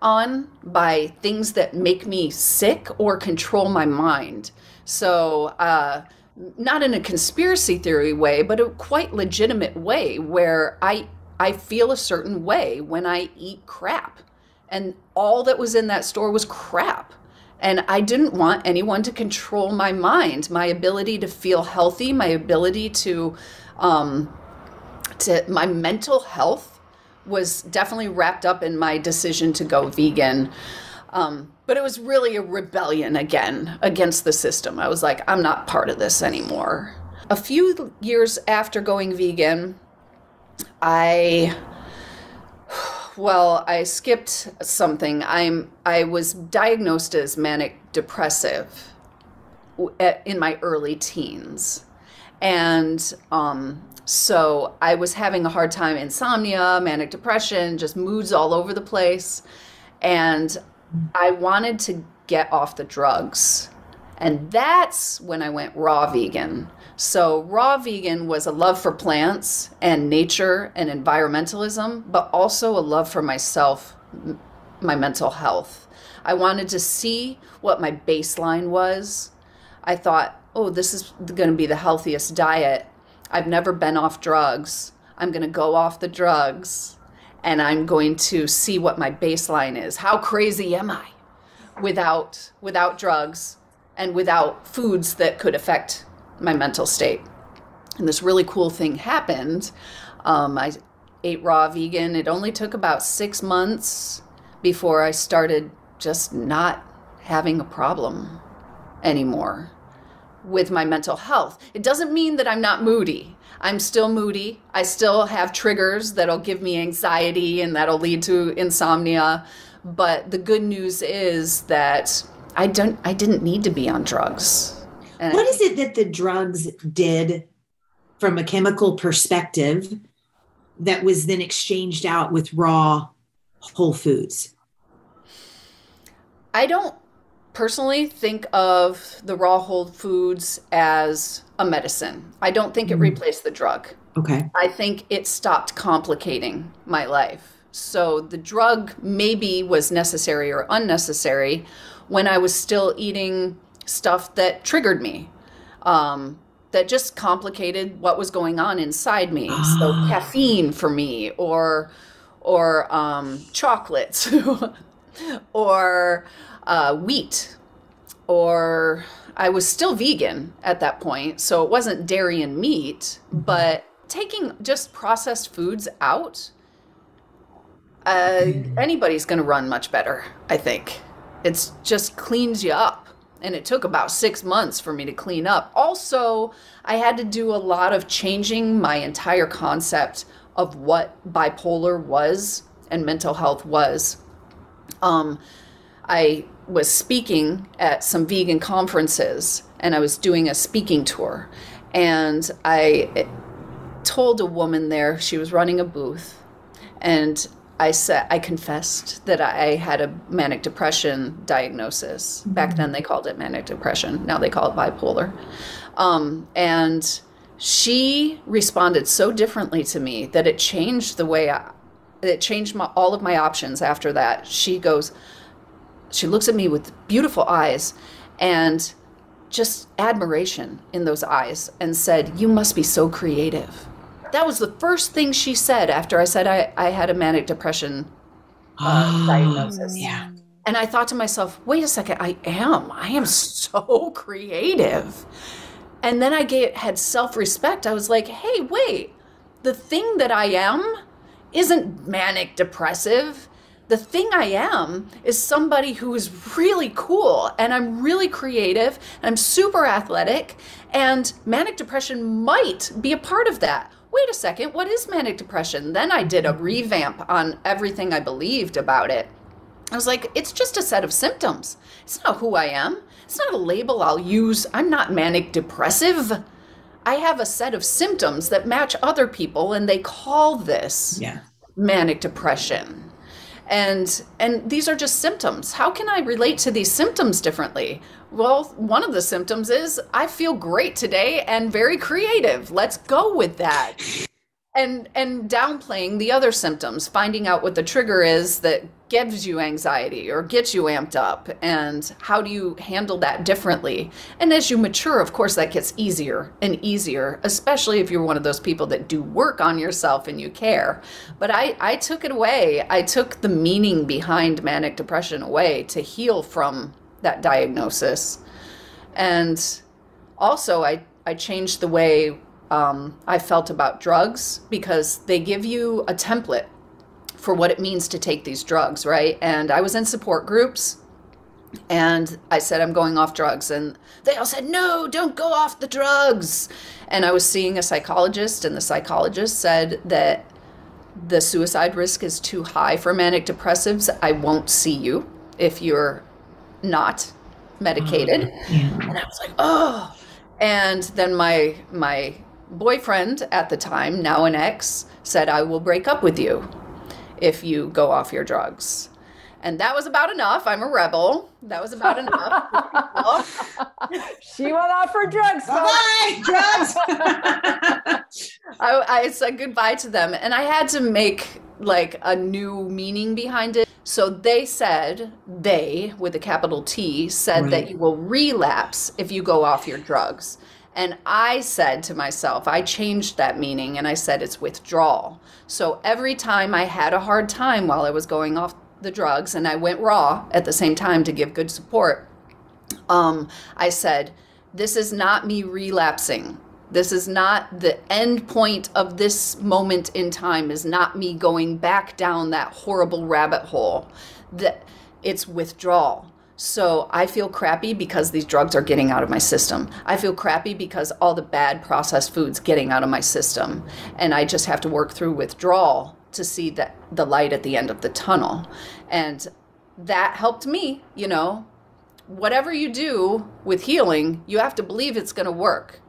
on by things that make me sick or control my mind. So uh, not in a conspiracy theory way, but a quite legitimate way where I, I feel a certain way when I eat crap. And all that was in that store was crap. And I didn't want anyone to control my mind, my ability to feel healthy, my ability to, um, to my mental health was definitely wrapped up in my decision to go vegan. Um, but it was really a rebellion again against the system. I was like, I'm not part of this anymore. A few years after going vegan, I, well, I skipped something. I'm, I was diagnosed as manic depressive in my early teens. And, um, so I was having a hard time, insomnia, manic depression, just moods all over the place. And I wanted to get off the drugs. And that's when I went raw vegan. So raw vegan was a love for plants and nature and environmentalism, but also a love for myself, my mental health. I wanted to see what my baseline was. I thought, oh, this is going to be the healthiest diet. I've never been off drugs. I'm going to go off the drugs and I'm going to see what my baseline is. How crazy am I without, without drugs and without foods that could affect my mental state? And this really cool thing happened. Um, I ate raw vegan. It only took about six months before I started just not having a problem anymore with my mental health. It doesn't mean that I'm not moody. I'm still moody. I still have triggers that'll give me anxiety and that'll lead to insomnia. But the good news is that I don't, I didn't need to be on drugs. And what is it that the drugs did from a chemical perspective that was then exchanged out with raw whole foods? I don't personally think of the raw whole foods as a medicine. I don't think it replaced the drug. Okay. I think it stopped complicating my life. So the drug maybe was necessary or unnecessary when I was still eating stuff that triggered me, um, that just complicated what was going on inside me. So caffeine for me, or, or um, chocolates, or uh, wheat, or I was still vegan at that point. So it wasn't dairy and meat, but taking just processed foods out, uh, anybody's going to run much better. I think it's just cleans you up. And it took about six months for me to clean up. Also, I had to do a lot of changing my entire concept of what bipolar was and mental health was. Um, I was speaking at some vegan conferences and I was doing a speaking tour, and I told a woman there, she was running a booth, and I said, I confessed that I had a manic depression diagnosis. Back then they called it manic depression. Now they call it bipolar. Um, and she responded so differently to me that it changed the way I, it changed my, all of my options after that. She goes, she looks at me with beautiful eyes and just admiration in those eyes, and said, "You must be so creative." That was the first thing she said after I said I, I had a manic depression uh, oh, diagnosis. Yeah. And I thought to myself, wait a second, I am. I am so creative. And then I gave, had self-respect. I was like, hey, wait, the thing that I am isn't manic depressive. The thing I am is somebody who is really cool, and I'm really creative, and I'm super athletic, and manic depression might be a part of that. Wait a second, what is manic depression? Then I did a revamp on everything I believed about it. I was like, it's just a set of symptoms. It's not who I am. It's not a label I'll use. I'm not manic depressive. I have a set of symptoms that match other people, and they call this yeah. manic depression. And, and these are just symptoms. How can I relate to these symptoms differently? Well, one of the symptoms is I feel great today and very creative. Let's go with that. And, and downplaying the other symptoms, finding out what the trigger is that gives you anxiety or gets you amped up, and how do you handle that differently. And as you mature, of course, that gets easier and easier, especially if you're one of those people that do work on yourself and you care. But I, I took it away. I took the meaning behind manic depression away to heal from that diagnosis. And also, I, I changed the way Um, I felt about drugs, because they give you a template for what it means to take these drugs, right? And I was in support groups, and I said, I'm going off drugs. And they all said, no, don't go off the drugs. And I was seeing a psychologist, and the psychologist said that the suicide risk is too high for manic depressives. I won't see you if you're not medicated. Yeah. And I was like, oh. And then my, my, boyfriend at the time, now an ex, said, I will break up with you if you go off your drugs. And that was about enough. I'm a rebel. That was about enough. She went off for drugs. Bye, drugs. I, I said goodbye to them, and I had to make like a new meaning behind it. So they said, they with a capital T said, right, that you will relapse if you go off your drugs. And I said to myself, I changed that meaning, and I said it's withdrawal. So every time I had a hard time while I was going off the drugs, and I went raw at the same time to give good support, um, I said, this is not me relapsing. This is not the end point of this moment in time, is not me going back down that horrible rabbit hole. That it's withdrawal. So I feel crappy because these drugs are getting out of my system. I feel crappy because all the bad processed food's getting out of my system. And I just have to work through withdrawal to see that the light at the end of the tunnel. And that helped me, you know. Whatever you do with healing, you have to believe it's going to work.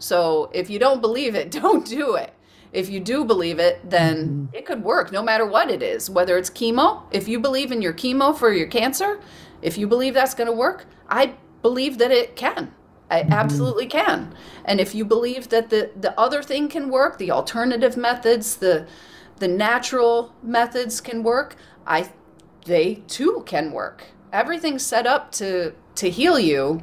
So if you don't believe it, don't do it. If you do believe it, then it could work no matter what it is, whether it's chemo. If you believe in your chemo for your cancer, if you believe that's going to work, I believe that it can. I mm-hmm. absolutely can. And if you believe that the, the other thing can work, the alternative methods, the, the natural methods can work, I, they too can work. Everything's set up to, to heal you.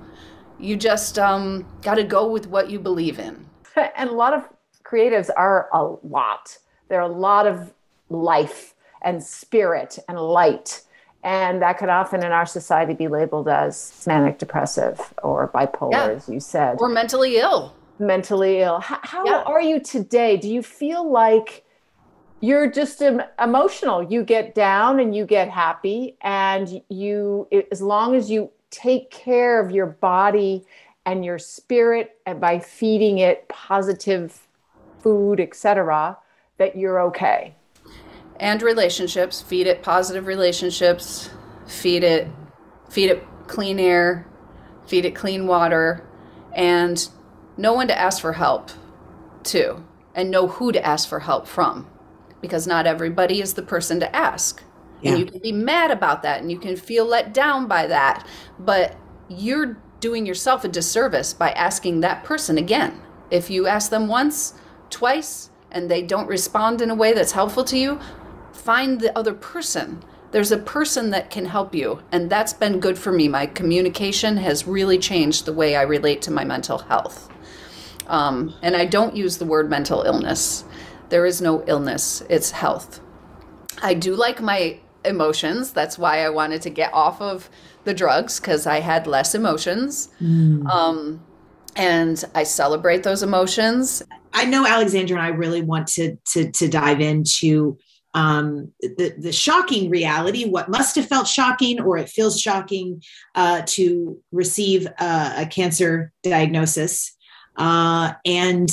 You just um, got to go with what you believe in. And a lot of creatives are a lot. There are a lot of life and spirit and light. And that could often in our society be labeled as manic depressive or bipolar, yeah, as you said. Or mentally ill. Mentally ill. How, how yeah. are you today? Do you feel like you're just em- emotional? You get down and you get happy, and you, as long as you take care of your body and your spirit and by feeding it positive food, et cetera, that you're okay. And relationships, feed it positive relationships, feed it, feed it clean air, feed it clean water, and know when to ask for help too, and know who to ask for help from, because not everybody is the person to ask. Yeah. And you can be mad about that, and you can feel let down by that, but you're doing yourself a disservice by asking that person again. If you ask them once, twice, and they don't respond in a way that's helpful to you, find the other person. There's a person that can help you. And that's been good for me. My communication has really changed the way I relate to my mental health. Um, and I don't use the word mental illness. There is no illness. It's health. I do like my emotions. That's why I wanted to get off of the drugs, because I had less emotions. Mm. Um, and I celebrate those emotions. I know Alexandra and I really want to, to, to dive into um, the, the shocking reality, what must have felt shocking, or it feels shocking uh, to receive a, a cancer diagnosis, uh, and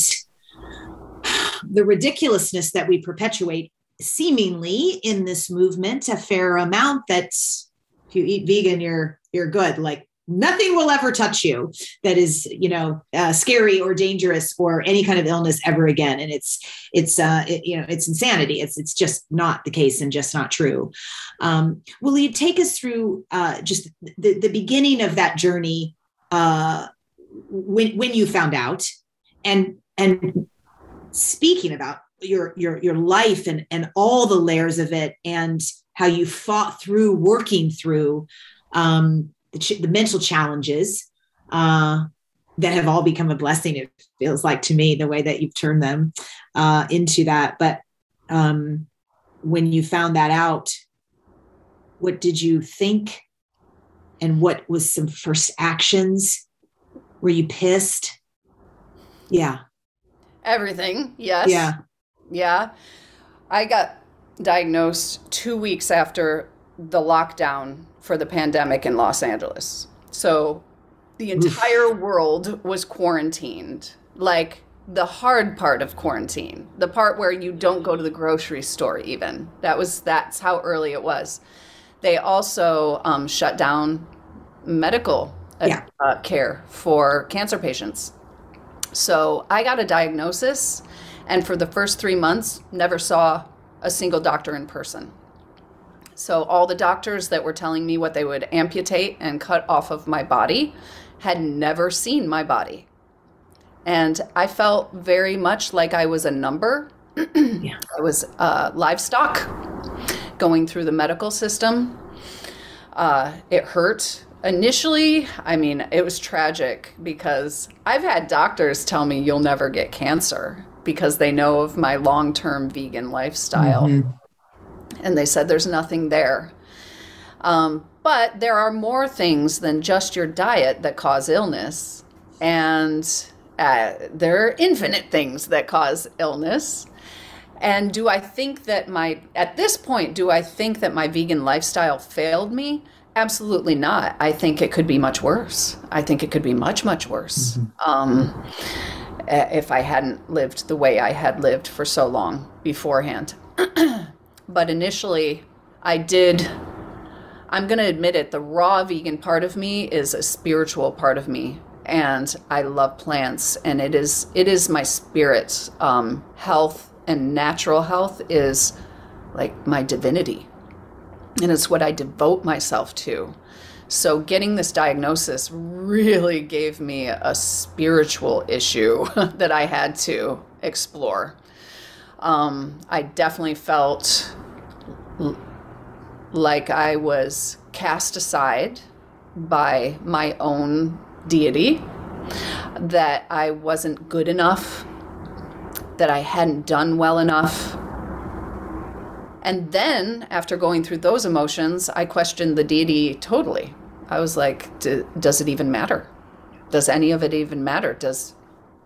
the ridiculousness that we perpetuate seemingly in this movement, a fair amount that's, if you eat vegan, you're, you're good. Like, nothing will ever touch you that is, you know, uh, scary or dangerous or any kind of illness ever again. And it's, it's, uh, it, you know, it's insanity. It's, it's just not the case and just not true. Um, will you take us through uh, just the, the beginning of that journey uh, when, when you found out, and, and speaking about your your your life and and all the layers of it, and how you fought through working through um, the, ch- the mental challenges uh, that have all become a blessing. It feels like to me the way that you've turned them uh, into that. But um, when you found that out, what did you think? And what was some first actions? Were you pissed? Yeah. Everything. Yes. Yeah. Yeah. I got diagnosed two weeks after the lockdown for the pandemic in Los Angeles. So the entire Oof. world was quarantined, like the hard part of quarantine, the part where you don't go to the grocery store even. That was, that's how early it was. They also um, shut down medical yeah. uh, care for cancer patients. So I got a diagnosis, and for the first three months, never saw a single doctor in person. So all the doctors that were telling me what they would amputate and cut off of my body had never seen my body. And I felt very much like I was a number. yeah. I was uh, livestock going through the medical system. Uh, it hurt initially. I mean, it was tragic because I've had doctors tell me you'll never get cancer because they know of my long-term vegan lifestyle. Mm-hmm. And they said, there's nothing there. Um, but there are more things than just your diet that cause illness. And uh, there are infinite things that cause illness. And do I think that my, at this point, do I think that my vegan lifestyle failed me? Absolutely not. I think it could be much worse. I think it could be much, much worse. Mm-hmm. um, if I hadn't lived the way I had lived for so long beforehand. But initially I did, I'm going to admit it, the raw vegan part of me is a spiritual part of me. And I love plants, and it is, it is my spirit, um, health. And natural health is like my divinity, and it's what I devote myself to. So getting this diagnosis really gave me a spiritual issue that I had to explore. Um, I definitely felt l- like I was cast aside by my own deity, that I wasn't good enough, that I hadn't done well enough. And then after going through those emotions, I questioned the deity totally. I was like, does it even matter? Does any of it even matter? Does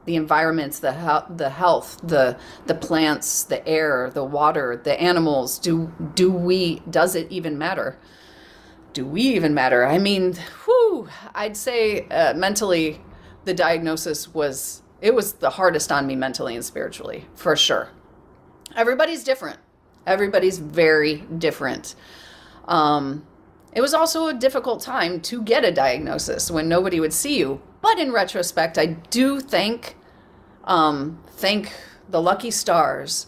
the environments, the he- the health, the the plants, the air, the water, the animals, do do we, does it even matter? Do we even matter? I mean, whew, I'd say uh, mentally the diagnosis was It was the hardest on me mentally and spiritually, for sure. Everybody's different. Everybody's very different. Um, it was also a difficult time to get a diagnosis when nobody would see you. But in retrospect, I do thank, um, thank the lucky stars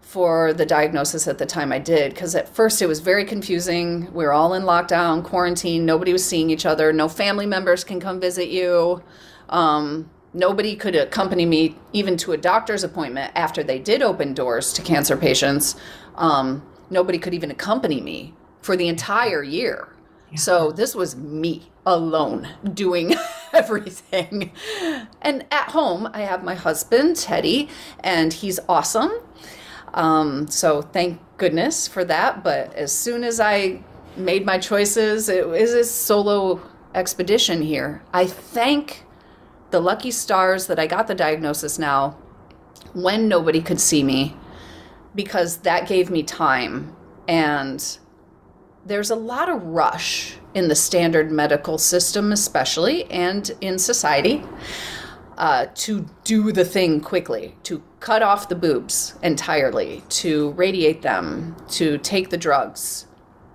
for the diagnosis at the time I did, because at first it was very confusing. We were all in lockdown, quarantine. Nobody was seeing each other. No family members can come visit you. Um... Nobody could accompany me even to a doctor's appointment after they did open doors to cancer patients. Um, nobody could even accompany me for the entire year. Yeah. So this was me alone doing everything. And at home, I have my husband, Teddy, and he's awesome. Um, so thank goodness for that. But as soon as I made my choices, it was a solo expedition here. I thank the lucky stars that I got the diagnosis now when nobody could see me, because that gave me time. And there's a lot of rush in the standard medical system, especially, and in society, uh, to do the thing quickly, to cut off the boobs entirely, to radiate them, to take the drugs,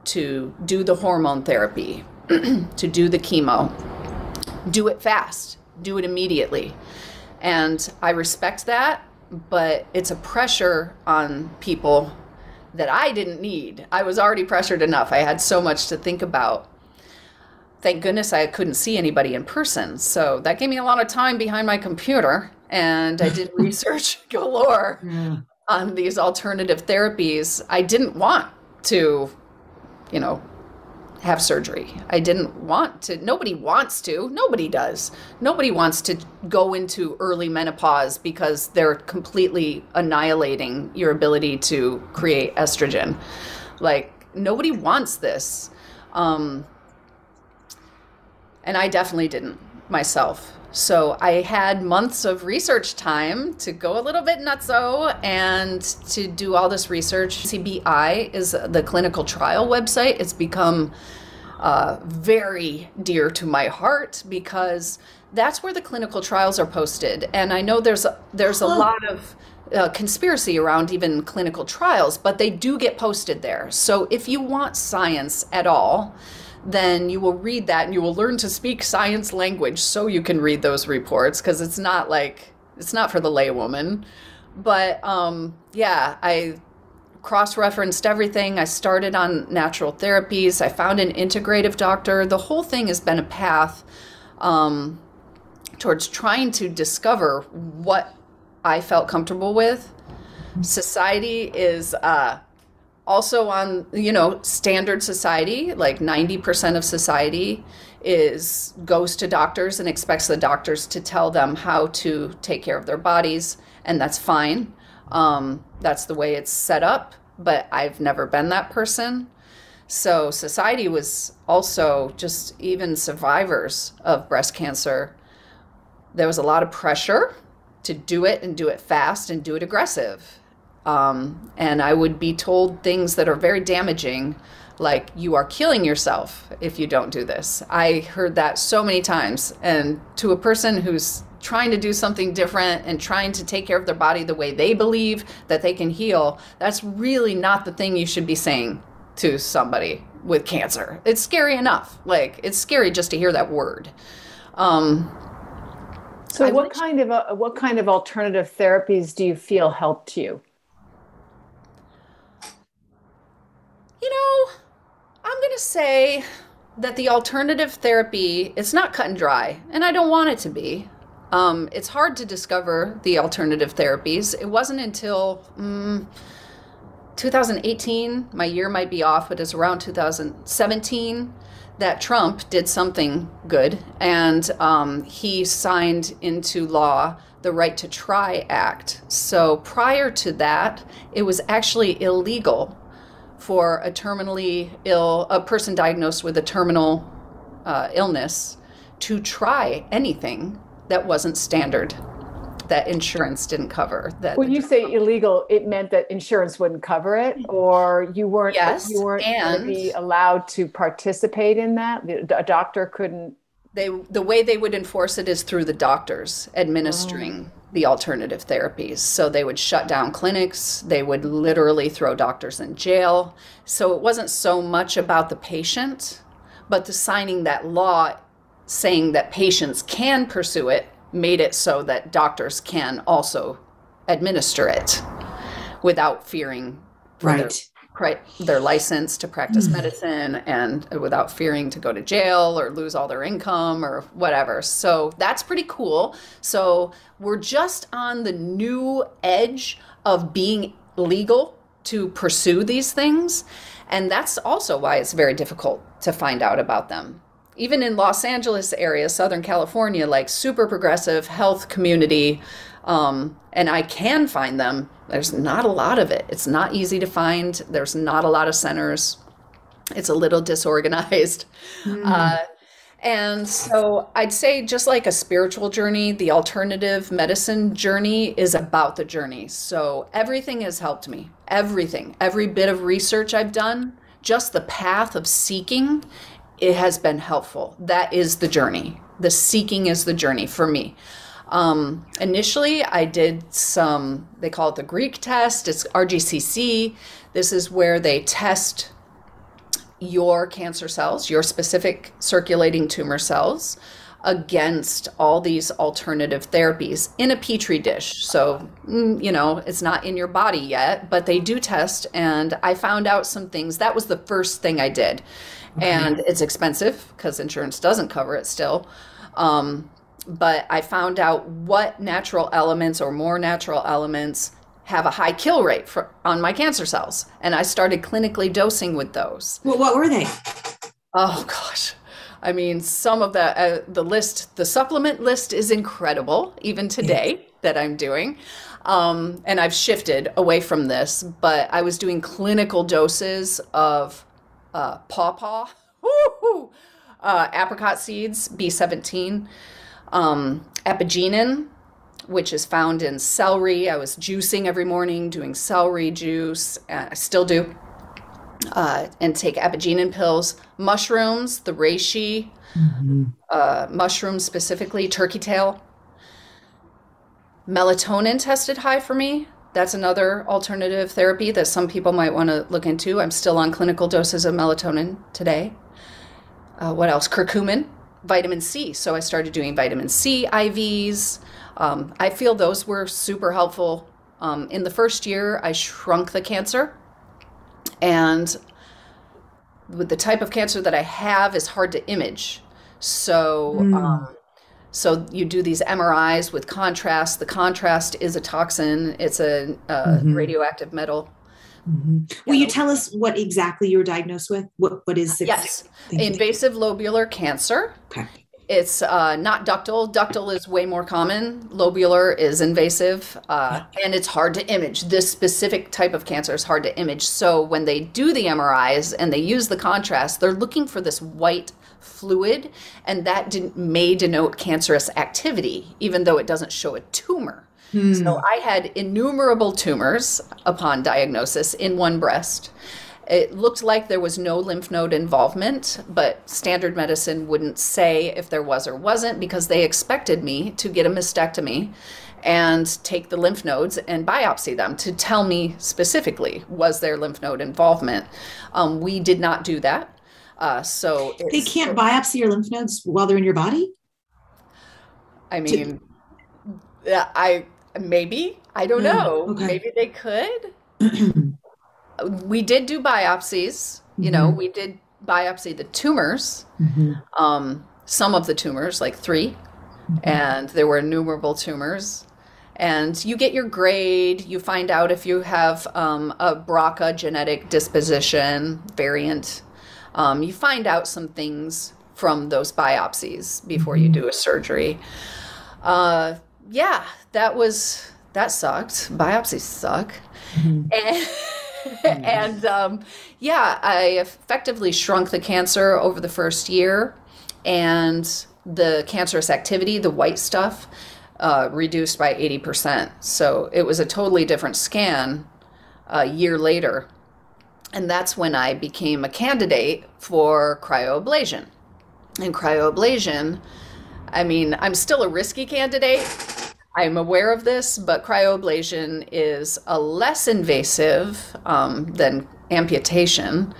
to do the hormone therapy, to do the chemo, do it fast. Do it immediately. And I respect that, but it's a pressure on people that I didn't need. I was already pressured enough. I had so much to think about. Thank goodness I couldn't see anybody in person. So that gave me a lot of time behind my computer, and I did research galore. Yeah. on these alternative therapies, I didn't want to, you know, have surgery. I didn't want to. Nobody wants to. Nobody does. Nobody wants to go into early menopause because they're completely annihilating your ability to create estrogen. Like, nobody wants this. Um, and I definitely didn't myself. So I had months of research time to go a little bit nutso and to do all this research. C B I is the clinical trial website. It's become uh, very dear to my heart because that's where the clinical trials are posted. And I know there's, there's a lot of uh, conspiracy around even clinical trials, but they do get posted there. So if you want science at all, then you will read that and you will learn to speak science language so you can read those reports, because it's not like, it's not for the laywoman. But um, yeah, I cross-referenced everything. I started on natural therapies. I found an integrative doctor. The whole thing has been a path um, towards trying to discover what I felt comfortable with. Society is... Uh, also on, you know, standard society, like ninety percent of society is goes to doctors and expects the doctors to tell them how to take care of their bodies, and that's fine. Um, that's the way it's set up, but I've never been that person. So society was also just, even survivors of breast cancer, there was a lot of pressure to do it and do it fast and do it aggressive. Um, and I would be told things that are very damaging, like, you are killing yourself if you don't do this. I heard that so many times. And to a person who's trying to do something different and trying to take care of their body the way they believe that they can heal, that's really not the thing you should be saying to somebody with cancer. It's scary enough. Like, it's scary just to hear that word. Um, so I what kind of, uh, what kind of alternative therapies do you feel helped you? You know, I'm going to say that the alternative therapy, it's not cut and dry, and I don't want it to be. Um, it's hard to discover the alternative therapies. It wasn't until um, two thousand eighteen, my year might be off, but it's around two thousand seventeen, that Trump did something good, and um, he signed into law the Right to Try Act. So prior to that, it was actually illegal for a terminally ill, a person diagnosed with a terminal uh, illness to try anything that wasn't standard, that insurance didn't cover. That when you say illegal, it meant that insurance wouldn't cover it, or you weren't, yes, you weren't and be allowed to participate in that? A doctor couldn't? They, the way they would enforce it is through the doctors administering oh. the alternative therapies. So they would shut down clinics. They would literally throw doctors in jail. So it wasn't so much about the patient, but the signing that law saying that patients can pursue it made it so that doctors can also administer it without fearing right. their, their license to practice mm. medicine, and without fearing to go to jail or lose all their income or whatever. So that's pretty cool. So we're just on the new edge of being legal to pursue these things. And that's also why it's very difficult to find out about them. Even in Los Angeles area, Southern California, like super progressive health community, um, and I can find them. There's not a lot of it. It's not easy to find. There's not a lot of centers. It's a little disorganized. Mm. Uh, and so I'd say, just like a spiritual journey, the alternative medicine journey is about the journey. So everything has helped me. Everything, every bit of research I've done, just the path of seeking, it has been helpful. That is the journey. The seeking is the journey for me. Um, initially, I did some, they call it the Greek test. It's R G C C. This is where they test your cancer cells, your specific circulating tumor cells, against all these alternative therapies in a petri dish. So, you know, it's not in your body yet, but they do test. And I found out some things. That was the first thing I did. And it's expensive because insurance doesn't cover it still. Um, but I found out what natural elements or more natural elements have a high kill rate for, on my cancer cells. And I started clinically dosing with those. Well, what were they? Oh, gosh. I mean, some of the, uh, the list, the supplement list is incredible, even today, yeah. that I'm doing. Um, and I've shifted away from this, but I was doing clinical doses of uh, pawpaw, woo-hoo, uh, apricot seeds, B seventeen, um, epigenin, which is found in celery. I was juicing every morning, doing celery juice. And I still do. Uh, and take epigenin pills, mushrooms, the reishi, mm-hmm. uh, mushrooms specifically, turkey tail. Melatonin tested high for me. That's another alternative therapy that some people might want to look into. I'm still on clinical doses of melatonin today. Uh, what else? Curcumin, vitamin C. So I started doing vitamin C I Vs. Um, I feel those were super helpful. Um, in the first year, I shrunk the cancer. And with the type of cancer that I have, is hard to image. So, mm. um, so you do these M R Is with contrast. The contrast is a toxin. It's a uh, mm-hmm. radioactive metal. Mm-hmm. Will you tell us what exactly you were diagnosed with? What What is it? Yes, invasive lobular cancer. Okay. It's uh, not ductal. Ductal is way more common. Lobular is invasive, uh, and it's hard to image. This specific type of cancer is hard to image. So when they do the M R Is and they use the contrast, they're looking for this white fluid, and that didn't, may denote cancerous activity, even though it doesn't show a tumor. Hmm. So I had innumerable tumors upon diagnosis in one breast. It looked like there was no lymph node involvement, but standard medicine wouldn't say if there was or wasn't, because they expected me to get a mastectomy and take the lymph nodes and biopsy them to tell me specifically, was there lymph node involvement? Um, we did not do that. Uh, so it's, they can't biopsy your lymph nodes while they're in your body? I mean, to I maybe, I don't know. Okay. Maybe they could. We did do biopsies, you mm-hmm. know, we did biopsy the tumors, mm-hmm. um, some of the tumors, like three, mm-hmm. and there were innumerable tumors. And you get your grade, you find out if you have um, a B R C A genetic disposition variant. Um, you find out some things from those biopsies before mm-hmm. you do a surgery. Uh, yeah, that was, that sucked. Biopsies suck. Mm-hmm. And and um, yeah, I effectively shrunk the cancer over the first year, and the cancerous activity, the white stuff, uh, reduced by eighty percent. So it was a totally different scan a year later. And that's when I became a candidate for cryoablation. And cryoablation, I mean, I'm still a risky candidate. I'm aware of this, but cryoablation is a less invasive um, than amputation.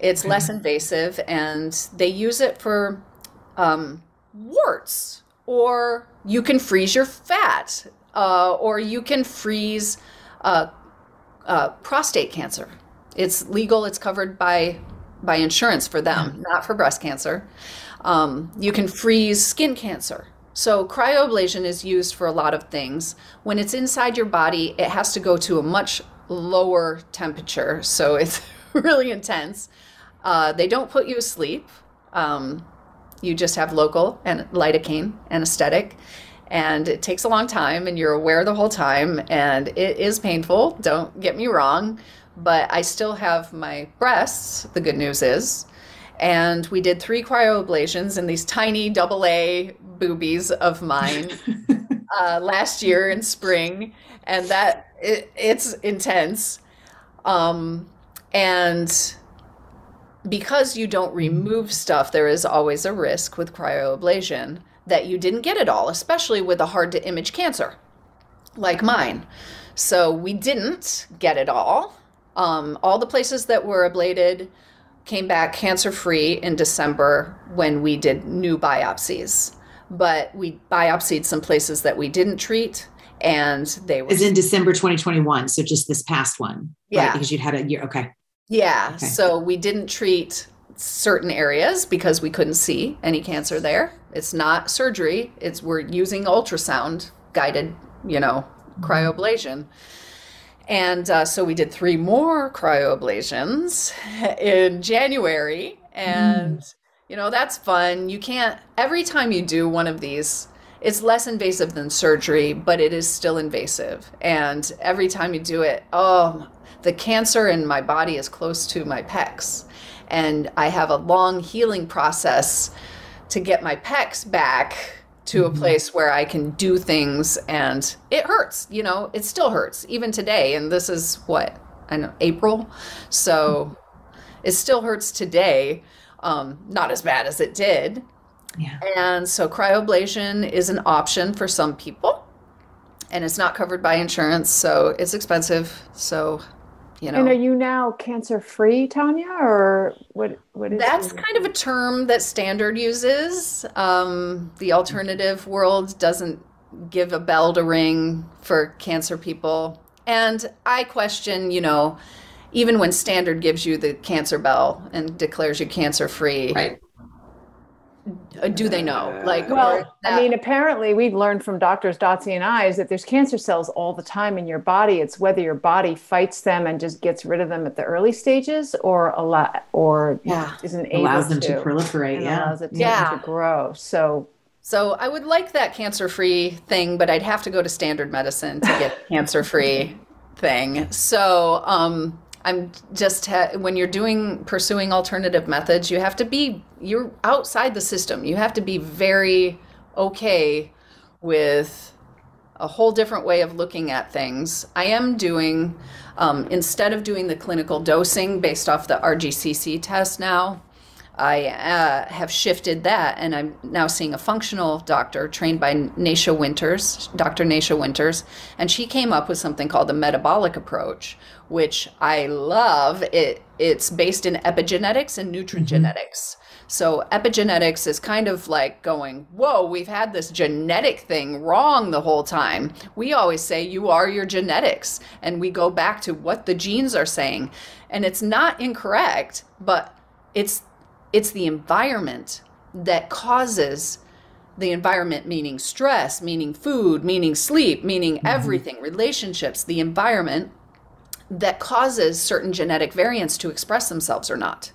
It's okay. less invasive, and they use it for um, warts, or you can freeze your fat, uh, or you can freeze uh, uh, prostate cancer. It's legal. It's covered by, by insurance for them, not for breast cancer. Um, you can freeze skin cancer. So cryoablation is used for a lot of things. When it's inside your body, it has to go to a much lower temperature. So it's really intense. Uh, they don't put you asleep. Um, you just have local and lidocaine anesthetic, and it takes a long time, and you're aware the whole time, and it is painful. Don't get me wrong, but I still have my breasts. The good news is. And we did three cryoablations in these tiny double A boobies of mine uh, last year in spring. And that it, it's intense. Um, and because you don't remove stuff, there is always a risk with cryoablation that you didn't get it all, especially with a hard to image cancer like mine. So we didn't get it all. Um, all the places that were ablated came back cancer-free in December when we did new biopsies. But we biopsied some places that we didn't treat, and they were- It's in December twenty twenty-one, so just this past one, yeah. right? Because you'd had a year, okay. Yeah, okay. So we didn't treat certain areas because we couldn't see any cancer there. It's not surgery, it's we're using ultrasound-guided, you know, cryoablation. And uh, so we did three more cryoablations in January. And, mm. you know, that's fun. You can't, every time you do one of these, it's less invasive than surgery, but it is still invasive. And every time you do it, oh, the cancer in my body is close to my pecs. And I have a long healing process to get my pecs back to a place where I can do things, and it hurts, you know, it still hurts even today. And this is what, I know, April. So it still hurts today, um, not as bad as it did. Yeah. And so cryoablation is an option for some people, and it's not covered by insurance, so it's expensive. So, you know. And are you now cancer free, Tonya, or what? What is that's it? Kind of a term that Standard uses. Um, the alternative world doesn't give a bell to ring for cancer people, and I question, you know, even when Standard gives you the cancer bell and declares you cancer free, right? Do they know? Like, well, I mean, apparently we've learned from doctors Dotsie and I is that there's cancer cells all the time in your body. It's whether your body fights them and just gets rid of them at the early stages, or a lot, or yeah. isn't able allows to, them to proliferate, and yeah, allows it to, yeah. to grow. So, so I would like that cancer-free thing, but I'd have to go to Standard Medicine to get cancer-free thing. So, um, I'm just, ha when you're doing, pursuing alternative methods, you have to be, you're outside the system. You have to be very okay with a whole different way of looking at things. I am doing, um, instead of doing the clinical dosing based off the R G C C test now, I uh, have shifted that, and I'm now seeing a functional doctor trained by Nasha Winters, Doctor Nasha Winters, and she came up with something called the metabolic approach, which I love. It it's based in epigenetics and nutrigenetics. Mm-hmm. So epigenetics is kind of like going, whoa, we've had this genetic thing wrong the whole time. We always say you are your genetics, and we go back to what the genes are saying, and it's not incorrect, but it's It's the environment that causes the environment, meaning stress, meaning food, meaning sleep, meaning mm-hmm. everything, relationships, the environment that causes certain genetic variants to express themselves or not.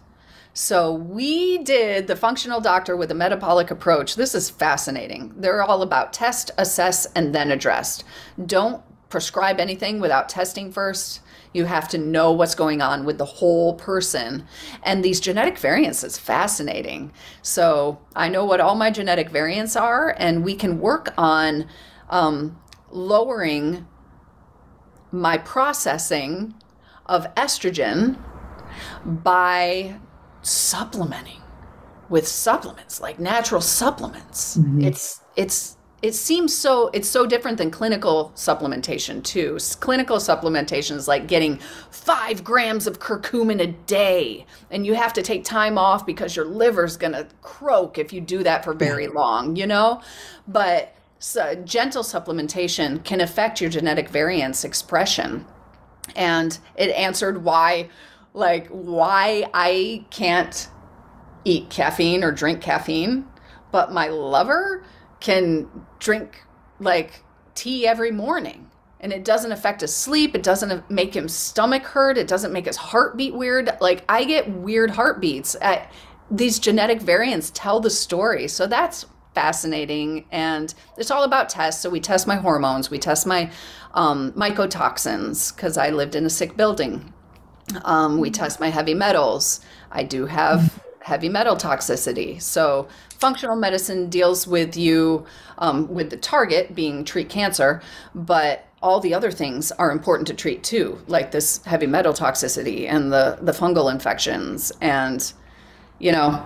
So we did the functional doctor with a metabolic approach. This is fascinating. They're all about test, assess, and then address. Don't prescribe anything without testing first. You have to know what's going on with the whole person. And these genetic variants is fascinating. So I know what all my genetic variants are, and we can work on um, lowering my processing of estrogen by supplementing with supplements, like natural supplements. Mm-hmm. It's, it's, It seems so, it's so different than clinical supplementation too. Clinical supplementation is like getting five grams of curcumin a day, and you have to take time off because your liver's gonna croak if you do that for very long, you know? But so gentle supplementation can affect your genetic variants expression. And it answered why, like why I can't eat caffeine or drink caffeine, but my lover can drink like tea every morning, and it doesn't affect his sleep. It doesn't make him stomach hurt. It doesn't make his heartbeat weird. Like I get weird heartbeats. I, these genetic variants tell the story. So that's fascinating. And it's all about tests. So we test my hormones. We test my um, mycotoxins, because I lived in a sick building. Um, we test my heavy metals. I do have heavy metal toxicity. So functional medicine deals with you, um, with the target being treat cancer, but all the other things are important to treat too, like this heavy metal toxicity and the, the fungal infections. And, you know,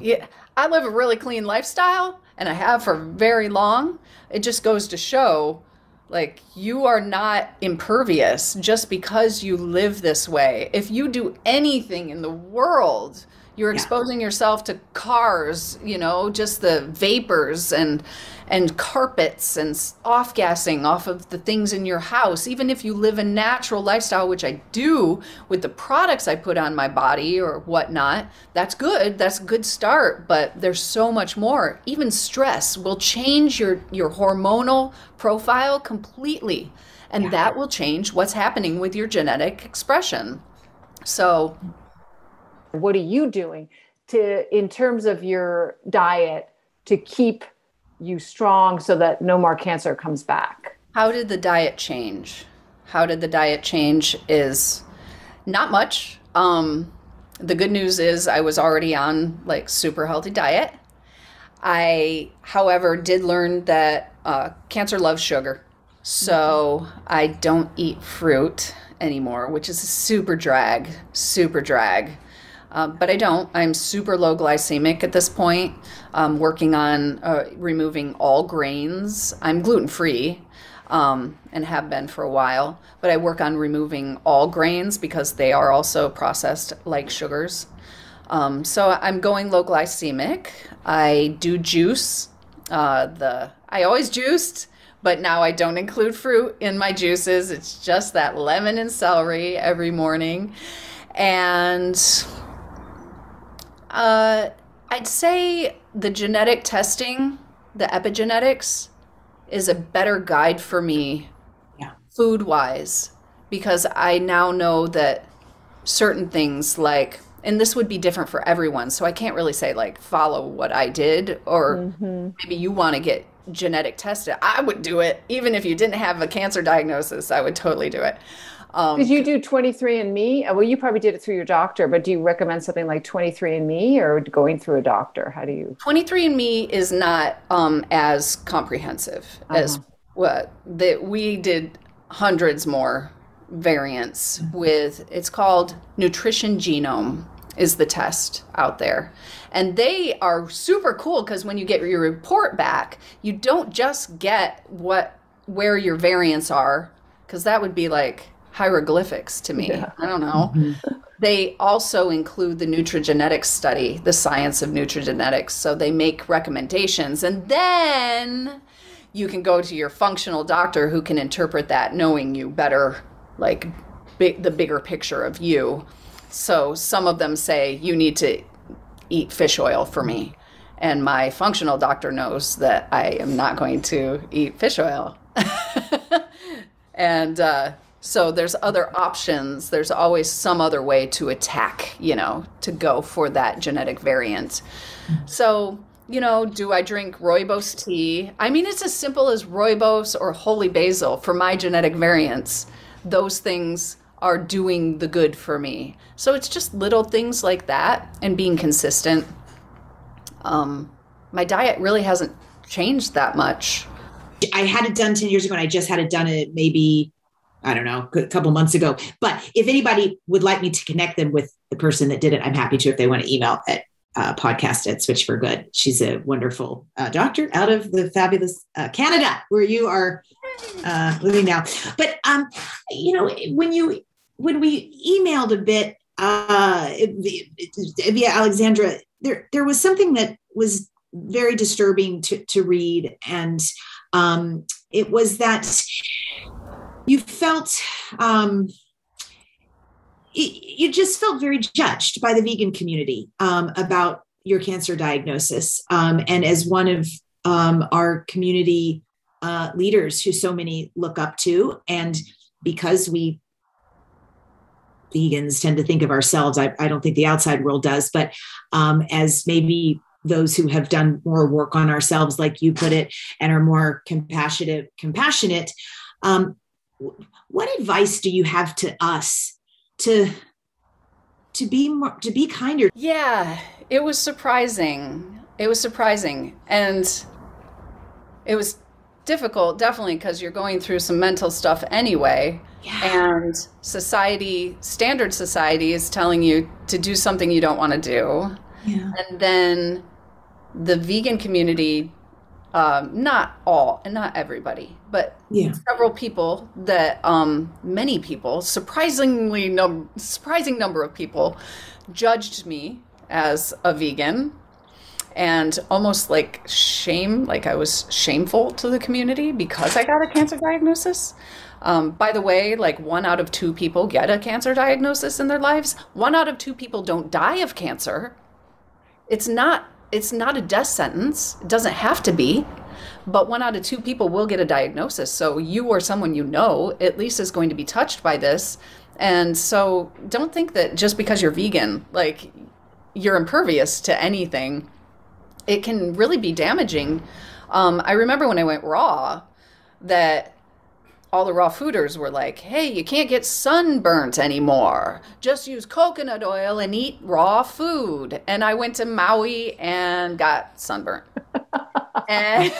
yeah, I live a really clean lifestyle, and I have for very long. It just goes to show, like, you are not impervious just because you live this way. If you do anything in the world, You're exposing yeah. yourself to cars, you know, just the vapors and and carpets and off-gassing off of the things in your house. Even if you live a natural lifestyle, which I do with the products I put on my body or whatnot, that's good. That's a good start, but there's so much more. Even stress will change your, your hormonal profile completely, and yeah. that will change what's happening with your genetic expression. So... what are you doing to, in terms of your diet, to keep you strong so that no more cancer comes back? How did the diet change? How did the diet change is not much. Um, the good news is I was already on like super healthy diet. I, however, did learn that uh, cancer loves sugar. So I don't eat fruit anymore, which is a super drag, super drag. Uh, but I don't. I'm super low glycemic at this point, um, working on uh, removing all grains. I'm gluten-free um, and have been for a while, but I work on removing all grains because they are also processed like sugars. Um, so I'm going low glycemic. I do juice. Uh, the I always juiced, but now I don't include fruit in my juices. It's just that lemon and celery every morning. And... Uh, I'd say the genetic testing, the epigenetics, is a better guide for me yeah. food-wise, because I now know that certain things like, and this would be different for everyone, so I can't really say like, follow what I did, or mm-hmm. maybe you want to get genetic tested. I would do it. Even if you didn't have a cancer diagnosis, I would totally do it. Um, did you do twenty-three and me? Well, you probably did it through your doctor, but do you recommend something like twenty-three and me or going through a doctor? How do you? twenty-three and me is not um, as comprehensive uh-huh. as what that we did. Hundreds more variants mm-hmm. with. It's called Nutrition Genome is the test out there, and they are super cool because when you get your report back, you don't just get what where your variants are, because that would be like hieroglyphics to me. Yeah. I don't know. Mm-hmm. They also include the nutrigenetics study, the science of nutrigenetics. So they make recommendations, and then you can go to your functional doctor who can interpret that, knowing you better, like big, the bigger picture of you. So some of them say, you need to eat fish oil for me. And my functional doctor knows that I am not going to eat fish oil. and, uh, So there's other options. There's always some other way to attack, you know, to go for that genetic variant. So, you know, do I drink rooibos tea? I mean, it's as simple as rooibos or holy basil for my genetic variants. Those things are doing the good for me. So it's just little things like that and being consistent. Um, my diet really hasn't changed that much. I had it done ten years ago, and I just had it done it maybe... I don't know, a couple months ago. But if anybody would like me to connect them with the person that did it, I'm happy to if they want to email at uh, podcast at Switch for Good. She's a wonderful uh, doctor out of the fabulous uh, Canada, where you are uh, living now. But, um, you know, when you when we emailed a bit uh, via Alexandra, there, there was something that was very disturbing to, to read. And um, it was that... you felt, um, you just felt very judged by the vegan community um, about your cancer diagnosis. Um, and as one of um, our community uh, leaders who so many look up to, and because we vegans tend to think of ourselves, I, I don't think the outside world does, but um, as maybe those who have done more work on ourselves, like you put it, and are more compassionate, compassionate, um, what advice do you have to us to to be more, to be kinder? Yeah, it was surprising. It was surprising, and it was difficult, definitely, because you're going through some mental stuff anyway. Yeah. And society, standard society, is telling you to do something you don't want to do. Yeah. And then the vegan community. Um, not all, and not everybody, but yeah. several people that, um, many people, surprisingly, num- surprising number of people judged me as a vegan, and almost like shame, like I was shameful to the community because I got a cancer diagnosis. Um, by the way, like one out of two people get a cancer diagnosis in their lives. One out of two people don't die of cancer. It's not, it's not a death sentence. It doesn't have to be, but one out of two people will get a diagnosis. So you or someone you know at least is going to be touched by this. And so don't think that just because you're vegan, like you're impervious to anything. It can really be damaging. Um, I remember when I went raw that all the raw fooders were like, hey, you can't get sunburnt anymore. Just use coconut oil and eat raw food. And I went to Maui and got sunburnt. and,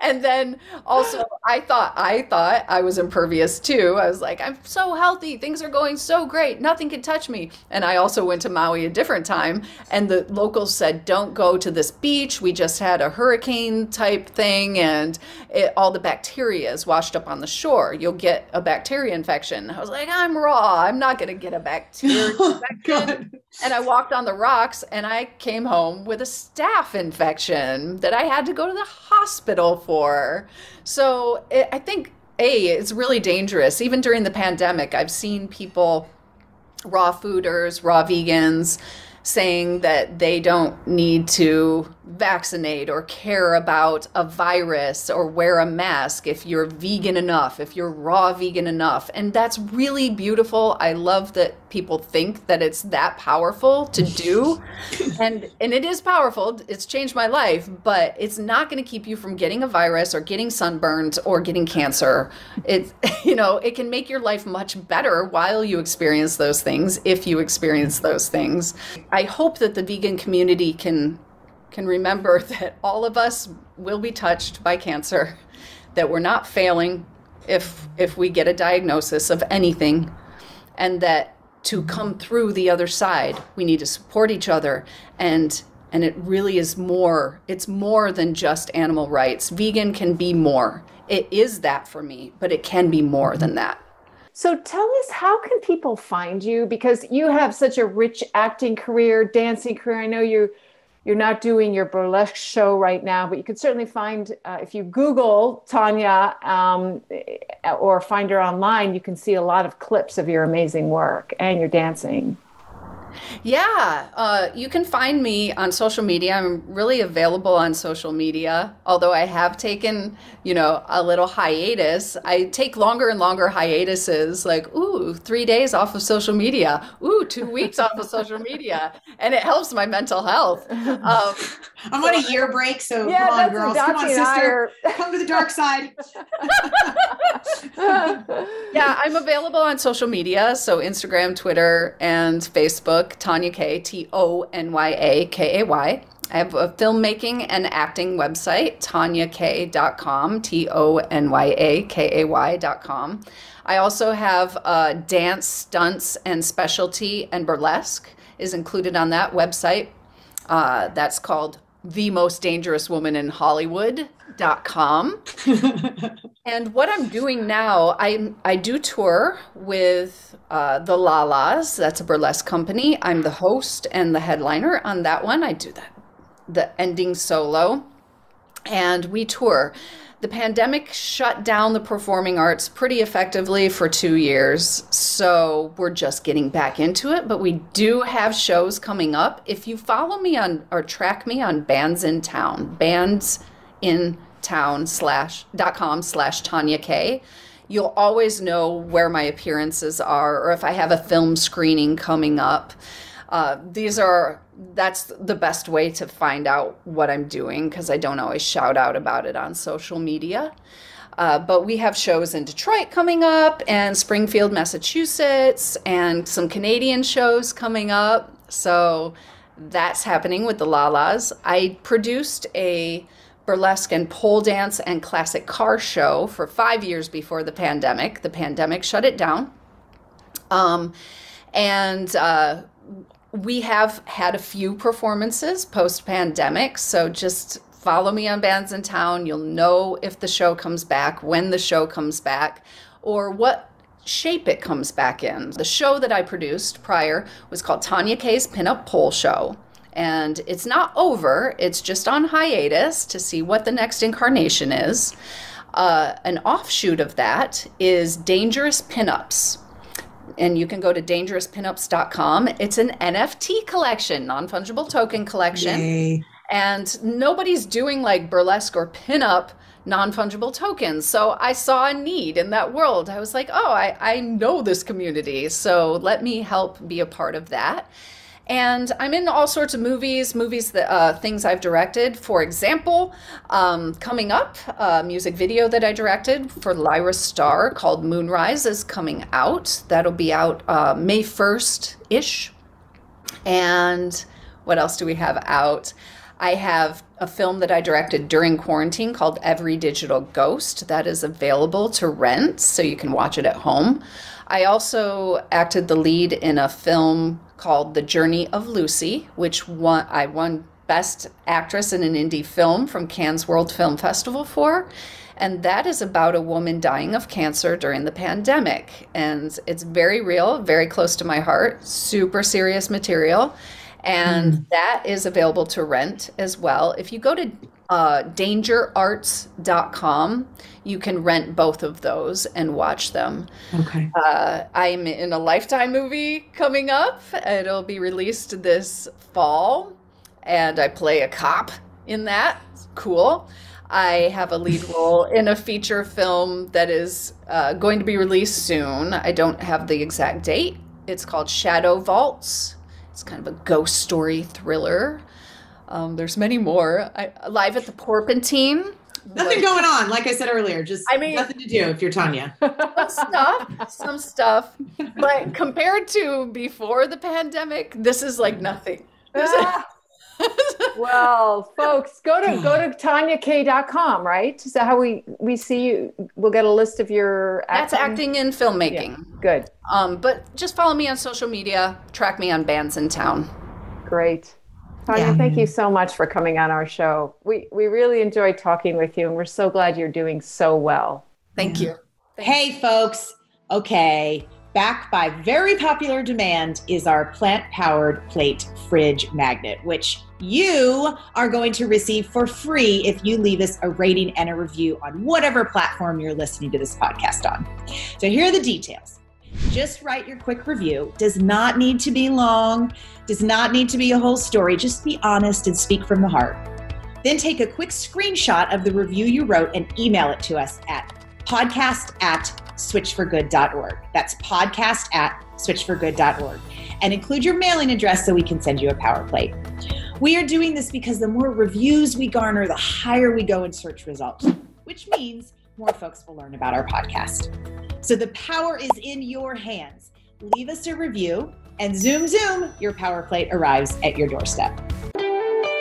and then also I thought, I thought I was impervious too. I was like, I'm so healthy. Things are going so great. Nothing can touch me. And I also went to Maui a different time. And the locals said, don't go to this beach. We just had a hurricane type thing. And it, all the bacteria is washed up on the shore. You'll get a bacteria infection. I was like, I'm raw. I'm not going to get a bacteria infection. And I walked on the rocks and I came home with a staph infection that I had to go to the hospital for. So it, I think, A, it's really dangerous. Even during the pandemic, I've seen people, raw fooders, raw vegans, saying that they don't need to vaccinate or care about a virus or wear a mask if you're vegan enough, if you're raw vegan enough. And that's really beautiful. I love that people think that it's that powerful to do. and and it is powerful. It's changed my life, but it's not going to keep you from getting a virus or getting sunburned or getting cancer. It's, you know, it can make your life much better while you experience those things, if you experience those things. I hope that the vegan community can can remember that all of us will be touched by cancer, that we're not failing if if we get a diagnosis of anything, and that to come through the other side, we need to support each other. And and it really is more, it's more than just animal rights. Vegan can be more. It is that for me, but it can be more than that. So tell us, how can people find you? Because you have such a rich acting career, dancing career. I know you, you're not doing your burlesque show right now, but you can certainly find, uh, if you Google Tonya um, or find her online, you can see a lot of clips of your amazing work and your dancing. Yeah, uh, you can find me on social media. I'm really available on social media, although I have taken, you know, a little hiatus. I take longer and longer hiatuses, like, ooh, three days off of social media. Ooh, two weeks off of social media. And it helps my mental health. Um, I'm on a year break, so yeah, come on, girls. Come on, sister. Are... Come to the dark side. Yeah, I'm available on social media, so Instagram, Twitter, and Facebook. Tonya Kay, T O N Y A K A Y. I have a filmmaking and acting website, Tonya Kay dot com, T O N Y A K A Y dot com. I also have uh, dance, stunts, and specialty, and burlesque is included on that website. Uh, that's called The Most Dangerous Woman in Hollywood dot com. And what I'm doing now, I I do tour with uh, The Lalas. That's a burlesque company. I'm the host and the headliner on that one. I do that, the ending solo, and we tour. The pandemic shut down the performing arts pretty effectively for two years, so we're just getting back into it, but we do have shows coming up. If you follow me on, or track me on Bands in Town, Bands in Town slash dot com slash Tonya Kay, you'll always know where my appearances are, or if I have a film screening coming up. Uh, these are, that's the best way to find out what I'm doing, because I don't always shout out about it on social media. Uh, but we have shows in Detroit coming up, and Springfield, Massachusetts, and some Canadian shows coming up. So that's happening with The Lalas. I produced a burlesque and pole dance and classic car show for five years before the pandemic. The pandemic shut it down. Um, and, uh, We have had a few performances post-pandemic, so just follow me on Bands in Town. You'll know if the show comes back, when the show comes back, or what shape it comes back in. The show that I produced prior was called Tonya Kay's Pinup Pole Show. And it's not over, it's just on hiatus to see what the next incarnation is. Uh, an offshoot of that is Dangerous Pinups. And you can go to dangerous pinups dot com. It's an N F T collection, non-fungible token collection. Yay. And nobody's doing like burlesque or pinup non-fungible tokens. So I saw a need in that world. I was like, oh, I, I know this community. So let me help be a part of that. And I'm in all sorts of movies, movies that uh, things I've directed. For example, um, coming up, a music video that I directed for Lyra Starr called Moonrise is coming out. That'll be out uh, May first-ish. And what else do we have out? I have a film that I directed during quarantine called Every Digital Ghost that is available to rent, so you can watch it at home. I also acted the lead in a film called The Journey of Lucy, which won, I won Best Actress in an Indie Film from Cannes World Film Festival for. And that is about a woman dying of cancer during the pandemic. And it's very real, very close to my heart, super serious material. And mm. that is available to rent as well. If you go to uh, Danger Arts dot com, you can rent both of those and watch them. Okay. Uh, I'm in a Lifetime movie coming up. It'll be released this fall, and I play a cop in that. It's cool. I have a lead role in a feature film that is uh, going to be released soon. I don't have the exact date. It's called Shadow Vaults. It's kind of a ghost story thriller. Um, there's many more. I, Live at the Porpentine. Nothing was, going on, like I said earlier. Just I mean, nothing to do if you're Tonya. Some stuff, some stuff. But compared to before the pandemic, this is like nothing. Ah. Well, folks, go to go to Tonya Kay dot com, right? Is that how we we see you? We'll get a list of your acting. That's acting and filmmaking. Yeah, good. Um, but just follow me on social media. Track me on Bands in Town. Great, Tonya. Yeah. Thank you so much for coming on our show. We we really enjoyed talking with you, and we're so glad you're doing so well. Thank yeah. you. Thanks. Hey, folks. Okay. Back by very popular demand is our plant-powered plate fridge magnet, which you are going to receive for free if you leave us a rating and a review on whatever platform you're listening to this podcast on. So here are the details. Just write your quick review. Does not need to be long, does not need to be a whole story. Just be honest and speak from the heart. Then take a quick screenshot of the review you wrote and email it to us at podcast at switch for good dot org. That's podcast at switch for good dot org. And include your mailing address so we can send you a power plate. We are doing this because the more reviews we garner, the higher we go in search results, which means more folks will learn about our podcast. So the power is in your hands. Leave us a review and zoom, zoom, your power plate arrives at your doorstep.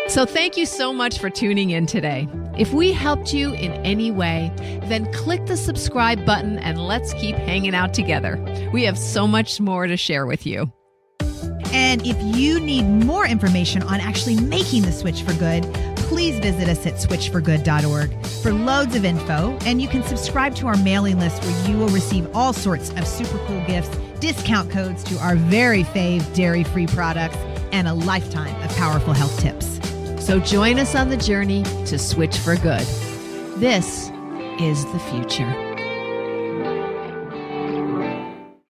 So thank you so much for tuning in today. If we helped you in any way, then click the subscribe button and let's keep hanging out together. We have so much more to share with you. And if you need more information on actually making the switch for good, please visit us at switch for good dot org for loads of info. And you can subscribe to our mailing list where you will receive all sorts of super cool gifts, discount codes to our very fave dairy-free products, and a lifetime of powerful health tips. So join us on the journey to switch for good. This is the future.